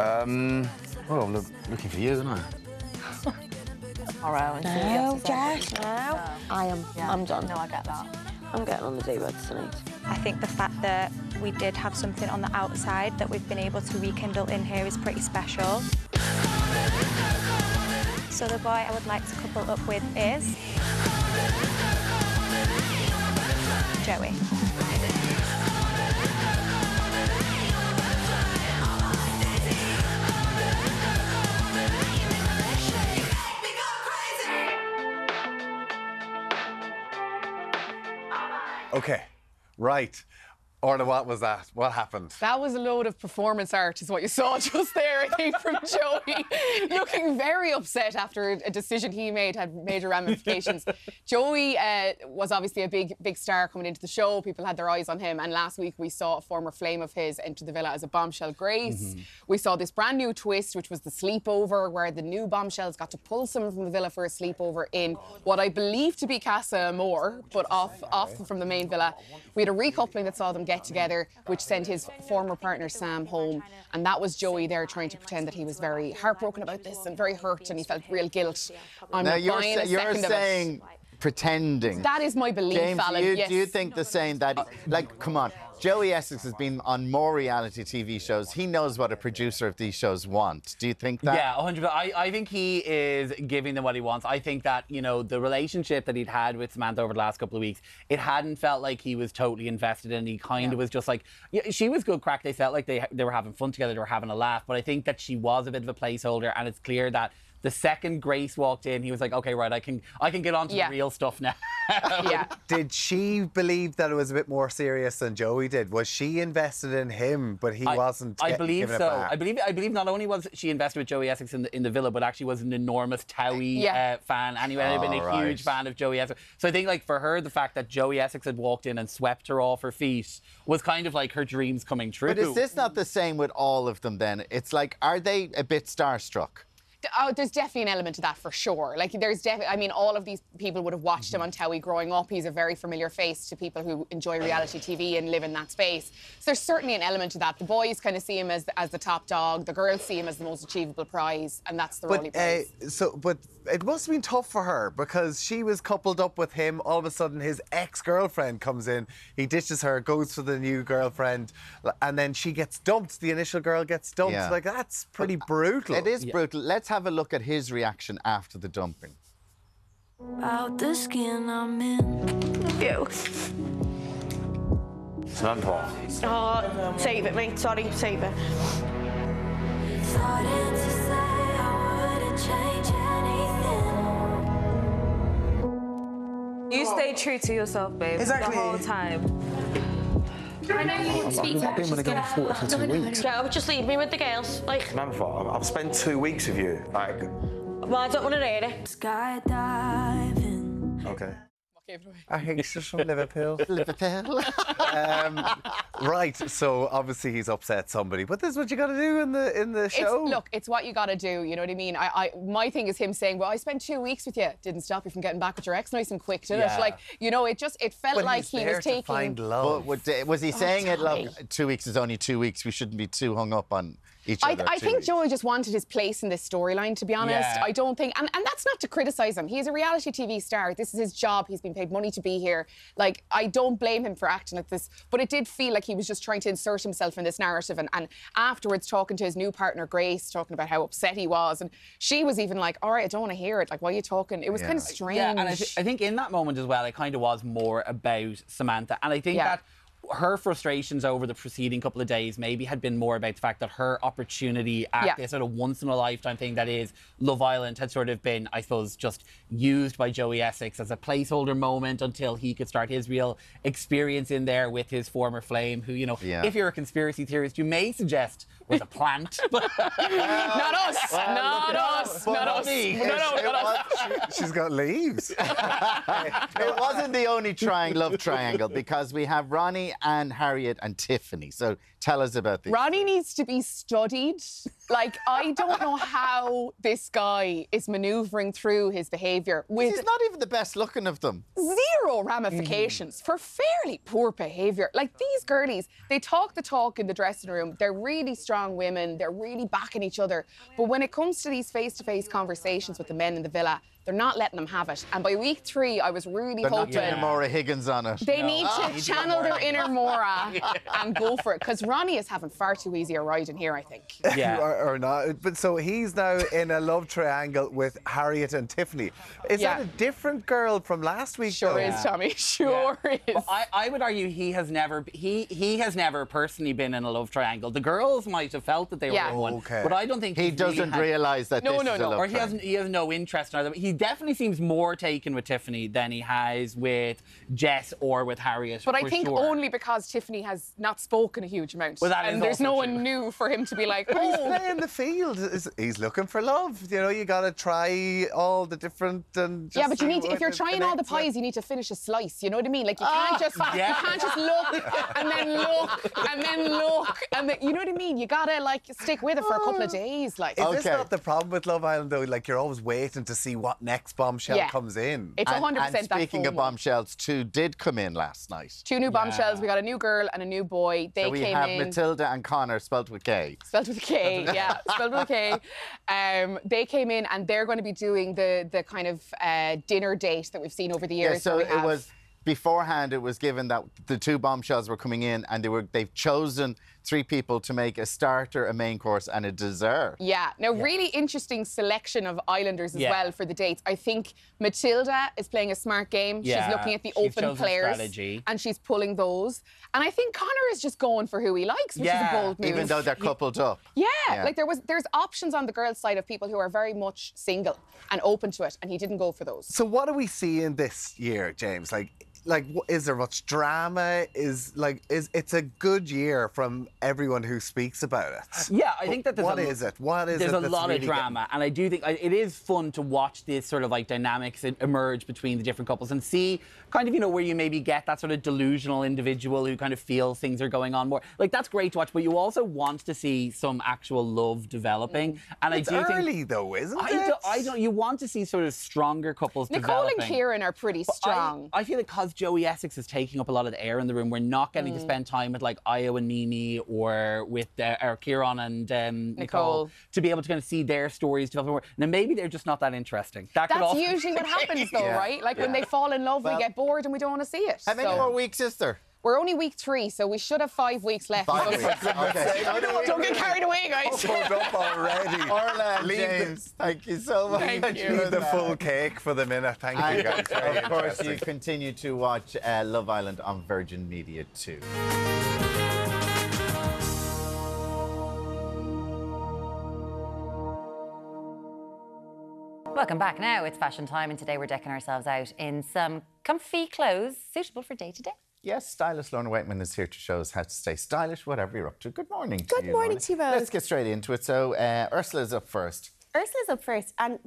Um, well, I'm look, looking for you, isn't I? All right, no, Jack, no. I am. Yeah. I'm done. No, I get that. I'm getting on the day-bed tonight. I think the fact that we did have something on the outside that we've been able to rekindle in here is pretty special. So the boy I would like to couple up with is... Joey. OK, right. Orla, what was that? What happened? That was a load of performance art is what you saw just there, I think, from Joey. Looking very upset after a decision he made had major ramifications. Joey uh, was obviously a big, big star coming into the show. People had their eyes on him. And last week we saw a former flame of his enter the villa as a bombshell grace. Mm-hmm. We saw this brand new twist, which was the sleepover, where the new bombshells got to pull someone from the villa for a sleepover in what I believe to be Casa Amor, but off, off from the main villa. We had a recoupling that saw them get together, which sent his former partner Sam home, and that was Joey there trying to pretend that he was very heartbroken about this and very hurt, and he felt real guilt. I'm now you're, sa you're saying pretending. That is my belief, James, Alan. You, yes. Do you think the same? That uh, like, come on, Joey Essex has been on more reality T V shows. He knows what a producer of these shows wants. Do you think that? Yeah, one hundred percent. I, I think he is giving them what he wants. I think that, you know, the relationship that he'd had with Samantha over the last couple of weeks, it hadn't felt like he was totally invested in. He kind yeah. of was just like, yeah, she was good crack. They felt like they, they were having fun together. They were having a laugh. But I think that she was a bit of a placeholder, and it's clear that the second Grace walked in, he was like, OK, right, I can I can get on to yeah. the real stuff now. Yeah. Did she believe that it was a bit more serious than Joey did? Was she invested in him, but he I, wasn't? I believe so. I believe I believe not only was she invested with Joey Essex in the, in the villa, but actually was an enormous Towie yeah. uh, fan. Anyway, I've been a right. huge fan of Joey Essex. So I think, like, for her, the fact that Joey Essex had walked in and swept her off her feet was kind of like her dreams coming true. But is this not the same with all of them then? It's like, are they a bit starstruck? Oh, there's definitely an element to that for sure. Like, there's definitely, I mean, all of these people would have watched mm-hmm. him on Towie growing up. He's a very familiar face to people who enjoy reality T V and live in that space. So there's certainly an element to that. The boys kind of see him as, as the top dog. The girls see him as the most achievable prize, and that's the role he plays. Uh, so, but it must have been tough for her, because she was coupled up with him. All of a sudden, his ex-girlfriend comes in. He ditches her, goes for the new girlfriend, and then she gets dumped. The initial girl gets dumped. Yeah. Like, that's pretty but, brutal. It is yeah. brutal. Let's have a look at his reaction after the dumping. About the skin I'm in. Ew. It's not Paul. Oh, save it, mate. Sorry, save it. Started to say I wouldn't change anything. You stay true to yourself, babe. Exactly. The whole time. I know you didn't speak back. I've been with a girl for forty-two weeks. No, just leave me with the girls. Like, man, I've spent two weeks with you. Like, well, I don't want to hear it. Skydiving. Okay. I think she's from Liverpool. Liverpool. um, right. So obviously he's upset somebody, but this is what you got to do in the in the show. It's, look, it's what you got to do. You know what I mean? I, I, my thing is him saying, "Well, I spent two weeks with you. Didn't stop you from getting back with your ex, nice and quick, did yeah. it?" Like, you know, it just it felt but like he was, he was taking. To find love. Well, was he saying oh, it? Love. Two weeks is only two weeks. We shouldn't be too hung up on. Each I, I think weeks. Joey just wanted his place in this storyline, to be honest. Yeah. I don't think... And, and that's not to criticise him. He's a reality T V star. This is his job. He's been paid money to be here. Like, I don't blame him for acting like this, but it did feel like he was just trying to insert himself in this narrative. And, and afterwards, talking to his new partner, Grace, talking about how upset he was. And she was even like, all right, I don't want to hear it. Like, why are you talking? It was yeah. kind of strange. Yeah, and I, th I think in that moment as well, it kind of was more about Samantha. And I think yeah. that... her frustrations over the preceding couple of days maybe had been more about the fact that her opportunity at yeah. this sort of once-in-a-lifetime thing that is Love Island had sort of been, I suppose, just used by Joey Essex as a placeholder moment until he could start his real experience in there with his former flame, who, you know, yeah. if you're a conspiracy theorist, you may suggest was a plant. But well, not us! Well, not us! Not us! She, she's got leaves. It wasn't the only trying love triangle, because we have Ronnie and Harriet and Tiffany. So tell us about this. Ronnie needs to be studied. Like, I don't know how this guy is manoeuvring through his behaviour with... He's not even the best looking of them. Zero ramifications mm. for fairly poor behaviour. Like, these girlies, they talk the talk in the dressing room. They're really strong women. They're really backing each other. But when it comes to these face-to-face conversations with the men in the villa, they're not letting them have it. And by week three, I was really they're hoping... They're not getting Maura Higgins on it. They no. need oh, to channel their inner Maura yeah. and go for it. Because Ronnie is having far too easy a ride in here, I think. Yeah. or, or not. But so he's now in a love triangle with Harriet and Tiffany. Is yeah. that a different girl from last week? Sure though? is, yeah. Tommy. Sure yeah. is. Well, I, I would argue he has never he he has never personally been in a love triangle. The girls might have felt that they yeah. were in okay. one, but I don't think he, he doesn't had... realise that. No, this no, is no. A love or he hasn't. He has no interest in either. He definitely seems more taken with Tiffany than he has with Jess or with Harriet. But I think sure. only because Tiffany has not spoken a huge amount, well, that and there's no one new for him to be like. But he's playing the field. He's looking for love. You know, you got to try all the different. And just yeah, but you need to, if you're trying all the pies, you need to finish a slice. You know what I mean? Like you can't ah, just yeah. you can't just look and then look and then look and then, you know what I mean? You gotta like stick with it for a couple of days. Like is okay. this not the problem with Love Island though? Like you're always waiting to see what next bombshell yeah. comes in. It's a hundred percent. And speaking that of bombshells, two did come in last night. Two new yeah. bombshells. We got a new girl and a new boy. They so we came have in. Matilda and Connor spelled with K. Spelled with a K. yeah, spelled with a K. Um, they came in and they're going to be doing the the kind of uh, dinner date that we've seen over the years. Yeah, so it have. was. Beforehand, it was given that the two bombshells were coming in and they were, they've chosen three people to make a starter, a main course and a dessert. Yeah. Now, yeah. really interesting selection of Islanders as yeah. well for the dates. I think Matilda is playing a smart game. Yeah. She's looking at the she's open players strategy. and she's pulling those. And I think Connor is just going for who he likes, which yeah. is a bold move. Even though they're coupled up. Yeah. yeah. Like, there was there's options on the girls' side of people who are very much single and open to it, and he didn't go for those. So what do we see in this year, James? Like... Like, is there much drama? Is like, is it's a good year from everyone who speaks about it? Yeah, I think that there's what a, is it? What is there's it? There's a lot really of drama, getting... and I do think it is fun to watch this sort of like dynamics emerge between the different couples and see kind of you know where you maybe get that sort of delusional individual who kind of feels things are going on more. Like that's great to watch, but you also want to see some actual love developing. Mm. And it's I do early think, though, isn't I it? Do, I don't. You want to see sort of stronger couples. Nicole developing. and Kieran are pretty but strong. I, I feel like because Joey Essex is taking up a lot of the air in the room. We're not getting mm. to spend time with like Io and Mimi or with uh, or Ciarán and um, Nicole. Nicole to be able to kind of see their stories develop more. Now maybe they're just not that interesting. That That's could also usually what happens though, yeah. right? Like yeah. when they fall in love, well, we get bored and we don't want to see it. How many so. more weeks is there? We're only week three, so we should have five weeks left. Five weeks. Okay. No, no, don't get carried away, guys. Pulled up already. Orland, James, thank you so much. Thank you. Leave the full cake for the minute. Thank you, guys. Very of course, you continue to watch uh, Love Island on Virgin Media too. Welcome back. Now it's fashion time, and today we're decking ourselves out in some comfy clothes suitable for day to day. Yes, stylist Lorna Waitman is here to show us how to stay stylish, whatever you're up to. Good morning to Good you, morning Lorna. to you both. Let's get straight into it. So, uh, Ursula's up first. Ursula's up first, and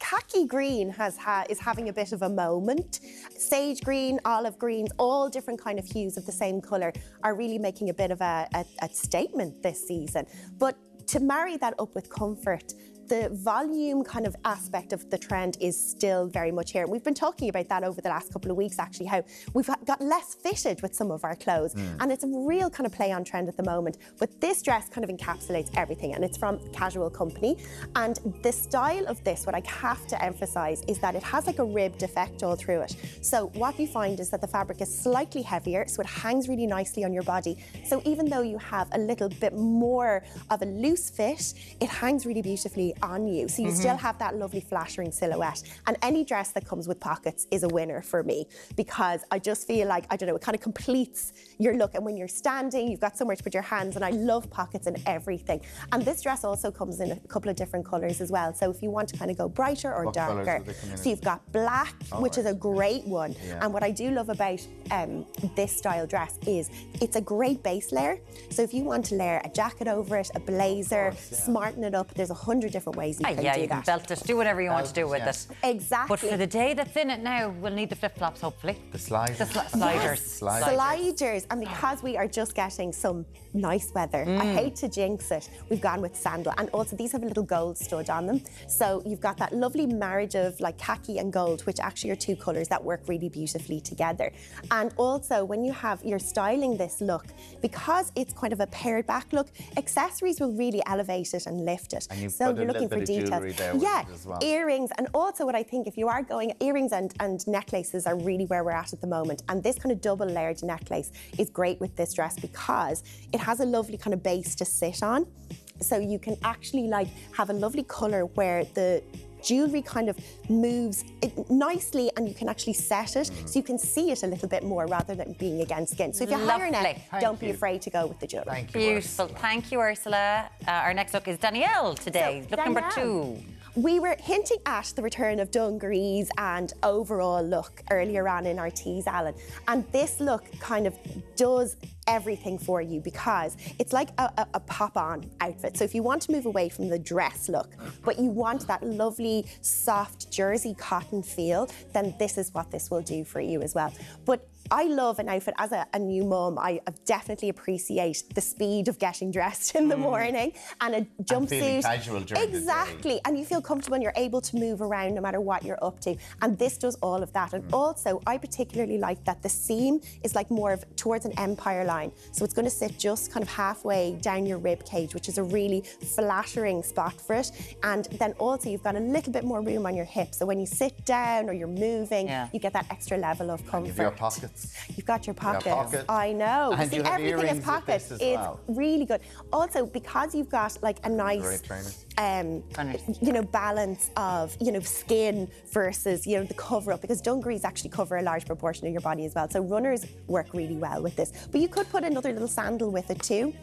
khaki green has ha is having a bit of a moment. Sage green, olive greens, all different kind of hues of the same colour are really making a bit of a, a, a statement this season. But to marry that up with comfort, the volume kind of aspect of the trend is still very much here. And we've been talking about that over the last couple of weeks, actually, how we've got less fitted with some of our clothes. Mm. And it's a real kind of play on trend at the moment. But this dress kind of encapsulates everything, and it's from Casual Company. And the style of this, what I have to emphasize, is that it has like a ribbed effect all through it. So what you find is that the fabric is slightly heavier, so it hangs really nicely on your body. So even though you have a little bit more of a loose fit, it hangs really beautifully on you, so you mm-hmm. still have that lovely flattering silhouette. And any dress that comes with pockets is a winner for me, because I just feel like, I don't know, it kind of completes your look, and when you're standing you've got somewhere to put your hands, and I love pockets and everything. And this dress also comes in a couple of different colours as well, so if you want to kind of go brighter or what darker. So you've got black, oh, which is a great one, yeah. and what I do love about um, this style dress is it's a great base layer, so if you want to layer a jacket over it, a blazer, course, yeah. smarten it up, there's a hundred different ways you can yeah, do you can that. belt it, do whatever you belt, want to do with yeah. it. Exactly. But for the day that's in it now, we'll need the flip-flops, hopefully. The sliders. The sli sliders. Yes. sliders. Sliders. And because we are just getting some nice weather, mm. I hate to jinx it, we've gone with sandal. And also, these have a little gold stud on them. So you've got that lovely marriage of like khaki and gold, which actually are two colours that work really beautifully together. And also, when you have, you're styling this look, because it's kind of a pared back look, accessories will really elevate it and lift it. And so you're looking for details. Yeah, well. earrings, and also what I think, if you are going, earrings and, and necklaces are really where we're at at the moment. And this kind of double layered necklace is great with this dress because it has a lovely kind of base to sit on. So you can actually like have a lovely colour where the jewellery kind of moves it nicely and you can actually set it mm. so you can see it a little bit more rather than being against skin. So if you're higher now, don't you. be afraid to go with the jewellery. Thank you, Beautiful. Ursula. Thank you, Ursula. Uh, our next look is Danielle today. So, look Danielle. number two. We were hinting at the return of dungarees and overall look earlier on in our tease, Alan. And this look kind of does everything for you because it's like a, a, a pop-on outfit. So if you want to move away from the dress look, but you want that lovely, soft jersey cotton feel, then this is what this will do for you as well. But I love an outfit. As a, a new mum, I definitely appreciate the speed of getting dressed in the mm. morning and a jumpsuit. Casual during Exactly, the day. And you feel comfortable and you're able to move around no matter what you're up to. And this does all of that. And mm. also, I particularly like that the seam is like more of towards an empire line. So it's going to sit just kind of halfway down your rib cage, which is a really flattering spot for it. And then also, you've got a little bit more room on your hips. So when you sit down or you're moving, yeah. you get that extra level of comfort. Your pockets. You've got your pockets. Your pocket. I know. And See, everything in pockets is well. really good. Also, because you've got like a nice, um, you know, balance of you know skin versus you know the cover up, because dungarees actually cover a large proportion of your body as well. So runners work really well with this. But you could put another little sandal with it too.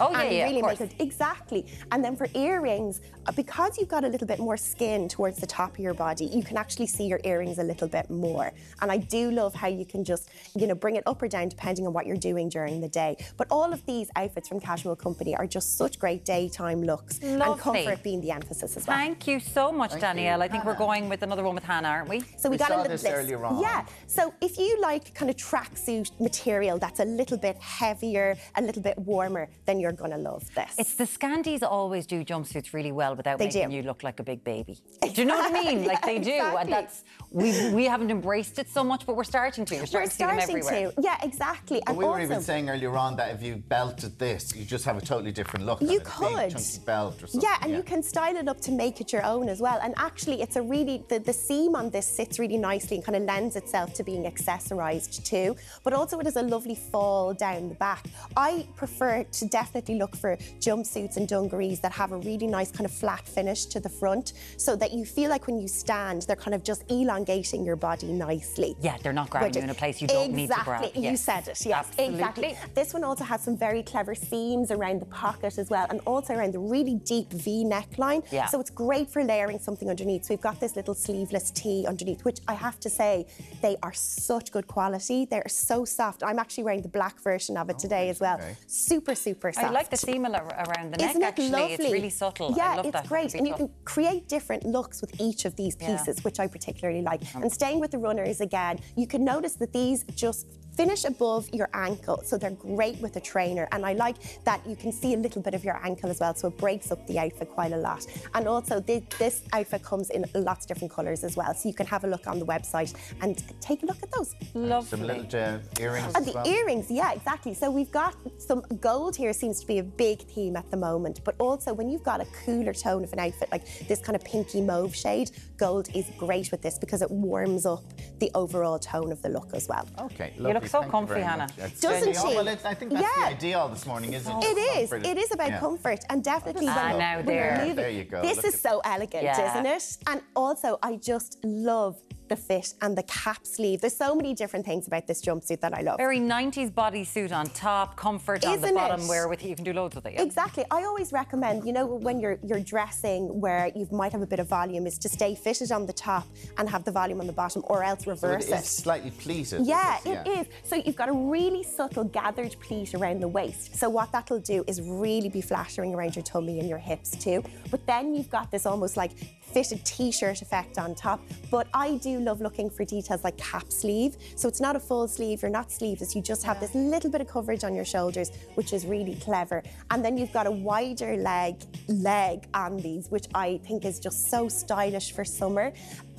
Oh, and yeah, yeah, really of course. Make it, exactly. And then for earrings, because you've got a little bit more skin towards the top of your body, you can actually see your earrings a little bit more. And I do love how you can just, you know, bring it up or down depending on what you're doing during the day. But all of these outfits from Casual Company are just such great daytime looks. Lovely. And comfort being the emphasis as well. Thank you so much, Thank Danielle. You. I think Hannah. we're going with another one with Hannah, aren't we? So we, we got saw a little this list. earlier on. Yeah. So if you like kind of tracksuit material that's a little bit heavier, a little bit warmer, then you're going to love this. It's the Scandies always do jumpsuits really well without they making do. you look like a big baby. Do you know what I mean? Like yeah, they do, exactly. and that's we we haven't embraced it so much, but we're starting to. We're starting, we're starting to see them everywhere. To. Yeah, exactly. But and we also, were even saying earlier on that if you belted this, you just have a totally different look. You could big, chunky belt or something. Yeah, and yeah. you can style it up to make it your own as well. And actually, it's a really the, the seam on this sits really nicely and kind of lends itself to being accessorized too. But also, it has a lovely fall down the back. I prefer to definitely Definitely look for jumpsuits and dungarees that have a really nice kind of flat finish to the front, so that you feel like when you stand, they're kind of just elongating your body nicely. Yeah, they're not grabbing Which you in a place you don't exactly, need to grab. Exactly, you yes. said it. Yes, Absolutely. exactly. This one also has some very clever seams around the pocket as well, and also around the really deep V neckline. Yeah. So it's great for layering something underneath. So we've got this little sleeveless tee underneath, which I have to say, they are such good quality. They're so soft. I'm actually wearing the black version of it oh, today as well. Okay. Super, super. Soft. I like the seam around the neck. Isn't it actually lovely? It's really subtle. Yeah, I love it's that. great, and you can create different looks with each of these pieces, yeah. which I particularly like. Um, and staying with the runners again, you can notice that these just finish above your ankle, so they're great with a trainer. And I like that you can see a little bit of your ankle as well, so it breaks up the outfit quite a lot. And also, this, this outfit comes in lots of different colours as well, so you can have a look on the website and take a look at those. Lovely. Some little uh, earrings. And the well. earrings, yeah, exactly. So we've got some gold here, seems to be a big theme at the moment. But also, when you've got a cooler tone of an outfit, like this kind of pinky mauve shade, gold is great with this because it warms up the overall tone of the look as well. Okay. Lovely. So Thank comfy, Hannah. Doesn't she? Oh, well, I think that's yeah. the idea all this morning, isn't it? It is. Comfort. It is about yeah. comfort, and definitely when, ah, now there. Moving, there you go. This Look is so it. elegant, yeah. isn't it? And also, I just love the fit and the cap sleeve. There's so many different things about this jumpsuit that I love. Very nineties bodysuit on top, comfort Isn't on the bottom, it? where with you can do loads with it. Yeah. Exactly. I always recommend, you know, when you're you're dressing where you might have a bit of volume, is to stay fitted on the top and have the volume on the bottom, or else reverse so it. It's slightly pleated. Yeah, because, yeah, it is. So you've got a really subtle gathered pleat around the waist. So what that'll do is really be flattering around your tummy and your hips too. But then you've got this almost like fitted t-shirt effect on top. But I do love looking for details like cap sleeve, so it's not a full sleeve, you're not sleeveless, you just have yeah. this little bit of coverage on your shoulders, which is really clever. And then you've got a wider leg leg on these, which I think is just so stylish for summer.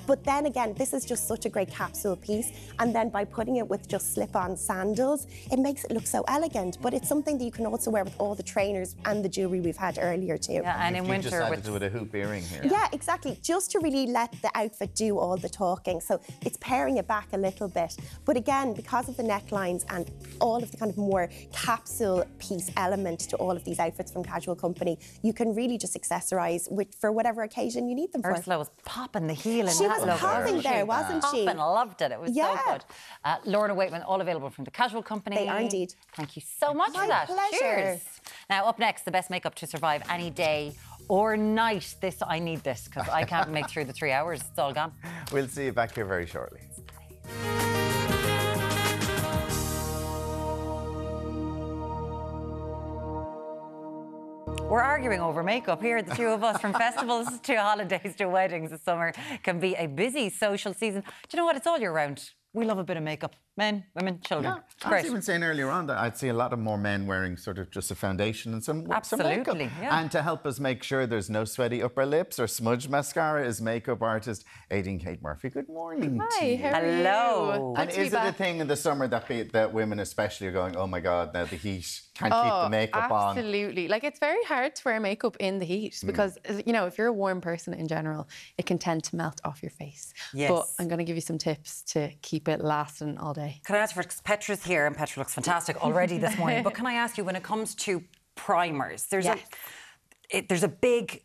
But then again, this is just such a great capsule piece. And then by putting it with just slip-on sandals, it makes it look so elegant. But it's something that you can also wear with all the trainers and the jewellery we've had earlier too. Yeah, and in winter, you decided to do with a hoop earring here. Yeah, exactly. Just to really let the outfit do all the talking. So it's paring it back a little bit. But again, because of the necklines and all of the kind of more capsule piece element to all of these outfits from Casual Company, you can really just accessorise with, for whatever occasion you need them for. Ursula was popping the heel in she that was popping there, she wasn't she? Popping, loved it. It was yeah. so good. Uh, Lorna Waitman, all available from the Casual Company. They are indeed. Thank you so much My for that. Pleasure. Cheers. Now, up next, the best makeup to survive any day or night. This, I need this, because I can't make through the three hours. It's all gone. We'll see you back here very shortly. We're arguing over makeup here, the two of us, from festivals to holidays to weddings. The summer can be a busy social season. Do you know what? It's all year round. We love a bit of makeup. Men, women, children. Yeah. I was even saying earlier on that I'd see a lot of more men wearing sort of just a foundation and some, Absolutely, some makeup. Absolutely, yeah. And to help us make sure there's no sweaty upper lips or smudged mascara is makeup artist Aidan Kate Murphy. Good morning Hi, to you. How are Hello. You? And is it back. a thing in the summer that be, that women especially are going, oh my God, now the heat, can't oh, keep the makeup absolutely. on? Absolutely. Like, it's very hard to wear makeup in the heat mm. because, you know, if you're a warm person in general, it can tend to melt off your face. Yes. But I'm going to give you some tips to keep it lasting all day. Can I ask for Petra's here, and Petra looks fantastic already this morning, but can I ask you, when it comes to primers, there's yes. a it, there's a big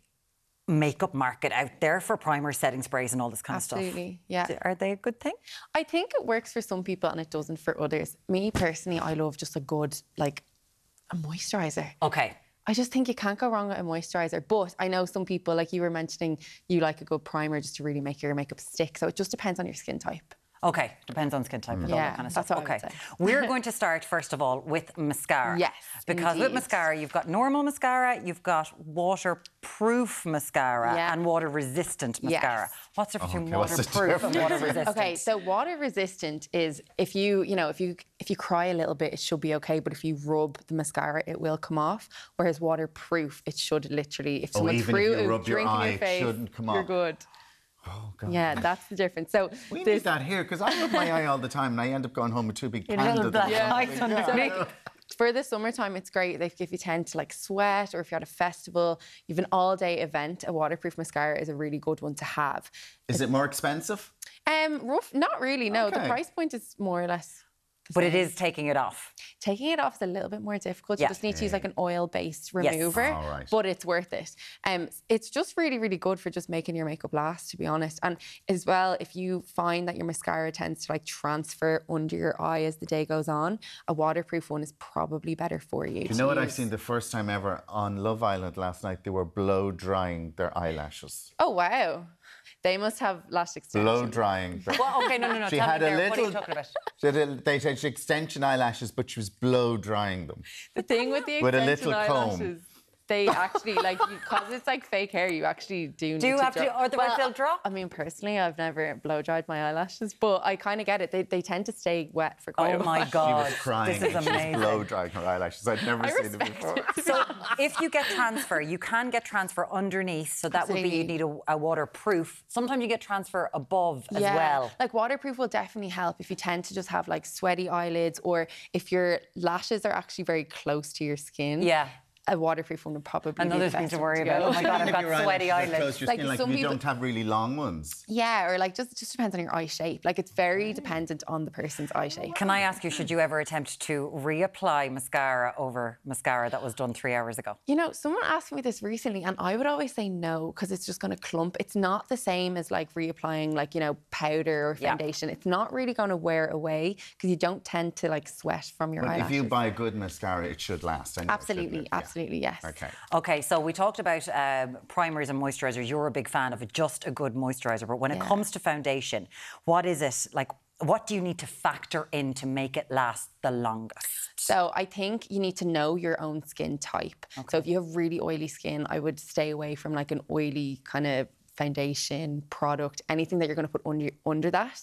makeup market out there for primer, setting sprays and all this kind Absolutely, of stuff. Absolutely, yeah. Are they a good thing? I think it works for some people and it doesn't for others. Me, personally, I love just a good, like, a moisturiser. Okay. I just think you can't go wrong with a moisturiser. But I know some people, like you were mentioning, you like a good primer just to really make your makeup stick. So it just depends on your skin type. Okay, depends on skin type and mm. all yeah, that kind of stuff. That's what okay, I would say. We're going to start first of all with mascara. Yes, because indeed. with mascara you've got normal mascara, you've got waterproof mascara, yeah. and water-resistant yes. mascara. What's the difference between waterproof and water-resistant? Okay, so water-resistant is if you, you know, if you if you cry a little bit, it should be okay, but if you rub the mascara, it will come off. Whereas waterproof, it should literally, if someone oh, threw a drink your eye, in your face, shouldn't come off. You're good. Oh, God. Yeah, that's the difference. So we need that here, because I rub my eye all the time and I end up going home with two big pandas. Yeah. So for the summertime, it's great if you tend to like sweat, or if you're at a festival, you have an all-day event, a waterproof mascara is a really good one to have. Is it's, it more expensive? Um, rough, not really, no. Okay. The price point is more or less... But it is taking it off. Taking it off is a little bit more difficult. Yeah. You just need to use like an oil-based remover, yes. oh, right. but it's worth it. Um, it's just really, really good for just making your makeup last, to be honest. And as well, if you find that your mascara tends to like transfer under your eye as the day goes on, a waterproof one is probably better for you. You know what use. I've seen the first time ever on Love Island last night? They were blow-drying their eyelashes. Oh, wow. They must have lash extension. Blow drying. Well, okay, no, no, no. She Tell had me a little. What are you talking about? She had a, they had extension eyelashes, but she was blow drying them. The thing with the with extension a little eyelashes, comb. They actually like because it's like fake hair. You actually do. Need do you to have drop. to? Or the well, they'll drop. I mean, personally, I've never blow dried my eyelashes, but I kind of get it. They they tend to stay wet for quite oh a while. Oh my God! She was crying. This is amazing. Blow drying her eyelashes. I'd never I seen them before. It. So if you get transfer, you can get transfer underneath. So that Absolutely. would be you need a, a waterproof. Sometimes you get transfer above yeah. as well. Like waterproof will definitely help if you tend to just have like sweaty eyelids, or if your lashes are actually very close to your skin. Yeah. A waterproof one would probably be another thing to worry about. Oh my God, I've got sweaty eyelids. Like, like some you people... don't have really long ones. Yeah, or like just just depends on your eye shape. Like it's very dependent on the person's eye shape. Can I ask you, should you ever attempt to reapply mascara over mascara that was done three hours ago? You know, someone asked me this recently, and I would always say no because it's just going to clump. It's not the same as like reapplying like you know powder or foundation. Yeah. It's not really going to wear away because you don't tend to like sweat from your well, eyelashes. If you buy a good mascara, it should last. Anyway, absolutely, it? absolutely. Yeah. Absolutely, yes. Okay. Okay, so we talked about uh, primers and moisturisers. You're a big fan of just a good moisturiser, but when yeah. it comes to foundation, what is it like? What do you need to factor in to make it last the longest? So I think you need to know your own skin type. Okay. So if you have really oily skin, I would stay away from like an oily kind of foundation product, anything that you're going to put under under that.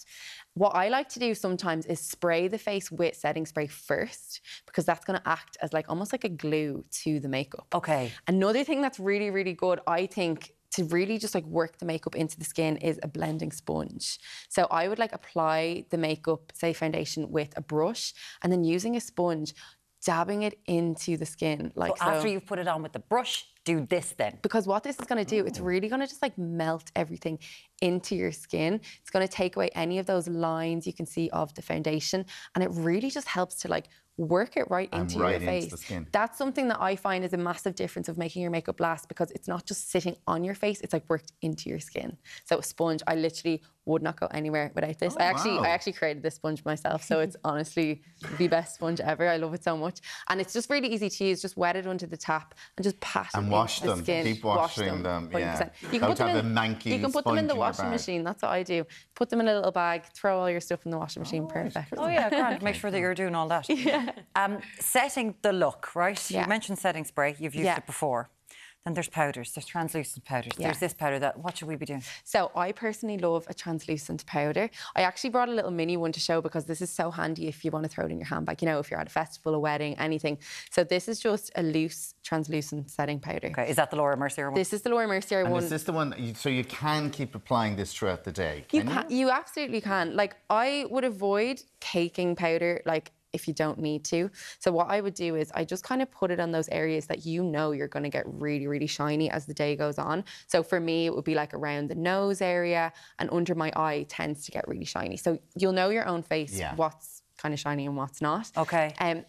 What I like to do sometimes is spray the face with setting spray first, because that's going to act as like almost like a glue to the makeup. Okay. Another thing that's really, really good, I think, to really just like work the makeup into the skin is a blending sponge. So I would like apply the makeup, say foundation, with a brush and then using a sponge, dabbing it into the skin. Like so after so. You've put it on with the brush, do this then. Because what this is going to do, it's really going to just like melt everything into your skin. It's going to take away any of those lines you can see of the foundation. And it really just helps to like work it right into right your face. Into the skin. That's something that I find is a massive difference of making your makeup last, because it's not just sitting on your face, it's like worked into your skin. So a sponge, I literally would not go anywhere without this. Oh, I actually wow. I actually created this sponge myself, so it's honestly the best sponge ever. I love it so much. And it's just really easy to use. Just wet it under the tap and just pat and it wash them. The skin. Keep washing wash them. them. Yeah. You can, put them, in, the you can put them in the washing machine. That's what I do. Put them in a little bag, throw all your stuff in the washing machine. Oh, perfect. Oh yeah, grand. Make sure that you're doing all that. Yeah. Um, setting the look, right? Yeah. You mentioned setting spray. You've used yeah. it before. Then there's powders. There's translucent powders. Yeah. There's this powder. That. What should we be doing? So I personally love a translucent powder. I actually brought a little mini one to show because this is so handy if you want to throw it in your handbag. You know, if you're at a festival, a wedding, anything. So this is just a loose translucent setting powder. Okay. Is that the Laura Mercier one? This is the Laura Mercier and one. Is this the one? You, so you can keep applying this throughout the day. Can you, can, you? you absolutely can. Like I would avoid caking powder. Like. If you don't need to. So what I would do is I just kind of put it on those areas that you know you're going to get really, really shiny as the day goes on. So for me, it would be like around the nose area and under my eye tends to get really shiny. So you'll know your own face, yeah. what's kind of shiny and what's not. Okay. Um,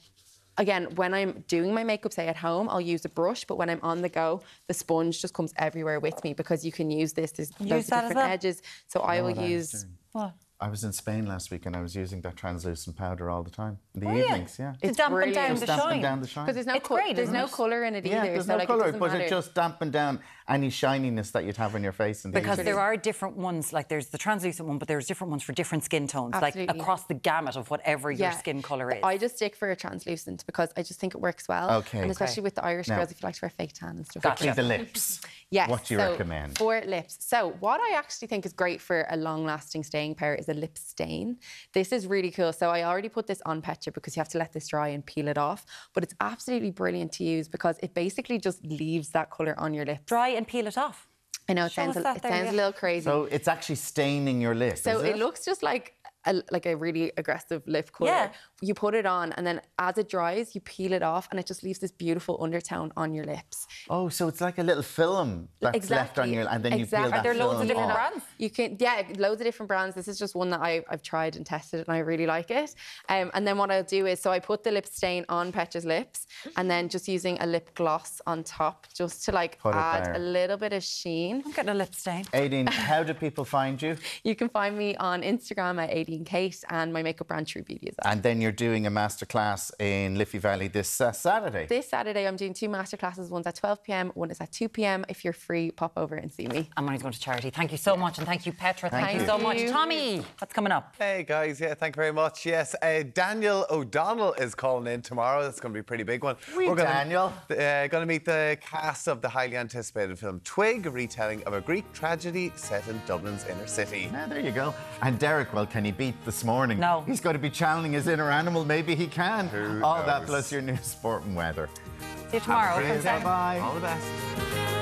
again, when I'm doing my makeup, say at home, I'll use a brush, but when I'm on the go, the sponge just comes everywhere with me because you can use this. There's use those different well. edges. So I, I will use... What? I was in Spain last week and I was using that translucent powder all the time. In the oh, yeah. evenings, yeah. To it's dampen down, the dampen down the shine. Because there's no, co great, there's no colour in it either. Yeah, there's so no like colour, it but matter. It just dampened down any shininess that you'd have on your face. In the because evening. There are different ones, like there's the translucent one, but there's different ones for different skin tones, absolutely. Like across the gamut of whatever yeah. your skin colour is. I just stick for a translucent because I just think it works well. Okay. And especially okay. with the Irish now, girls, if you like to wear fake tan and stuff. Gotcha. The lips. Yes. What do you so recommend? For lips. So what I actually think is great for a long-lasting staying powder is a lip stain. This is really cool. So I already put this on Petcha because you have to let this dry and peel it off. But it's absolutely brilliant to use because it basically just leaves that colour on your lips. Dry and peel it off. I know, it Show sounds, a, it sounds a little crazy. So it's actually staining your lips, So is it? it looks just like... A, like a really aggressive lip colour. Yeah. You put it on and then as it dries, you peel it off and it just leaves this beautiful undertone on your lips. Oh, so it's like a little film that's exactly. left on your... And then exactly. you peel that Are there film loads of different off. brands? You can, yeah, loads of different brands. This is just one that I, I've tried and tested and I really like it. Um, and then what I'll do is, so I put the lip stain on Petcha's lips and then just using a lip gloss on top just to like put add a little bit of sheen. I'm getting a lip stain. Aideen, how do people find you? You can find me on Instagram at Aideen Kate and my makeup brand True Beauty is that. And then you're doing a masterclass in Liffey Valley this uh, Saturday. This Saturday I'm doing two masterclasses, one's at twelve p m, one is at two p m. If you're free, pop over and see me. And money's going to charity. Thank you so yeah. much and thank you Petra. Thank, thank you. you so much. Tommy, what's coming up? Hey guys, yeah, thank you very much. Yes, uh, Daniel O'Donnell is calling in tomorrow. That's going to be a pretty big one. We We're gonna, Daniel. Uh, going to meet the cast of the highly anticipated film Twig, a retelling of a Greek tragedy set in Dublin's inner city. Now, there you go. And Derek, well, can he beat this morning? No. He's going to be channeling his inner animal. Maybe he can. Who All knows? That plus your new sport and weather. See you tomorrow. Bye-bye. All the best.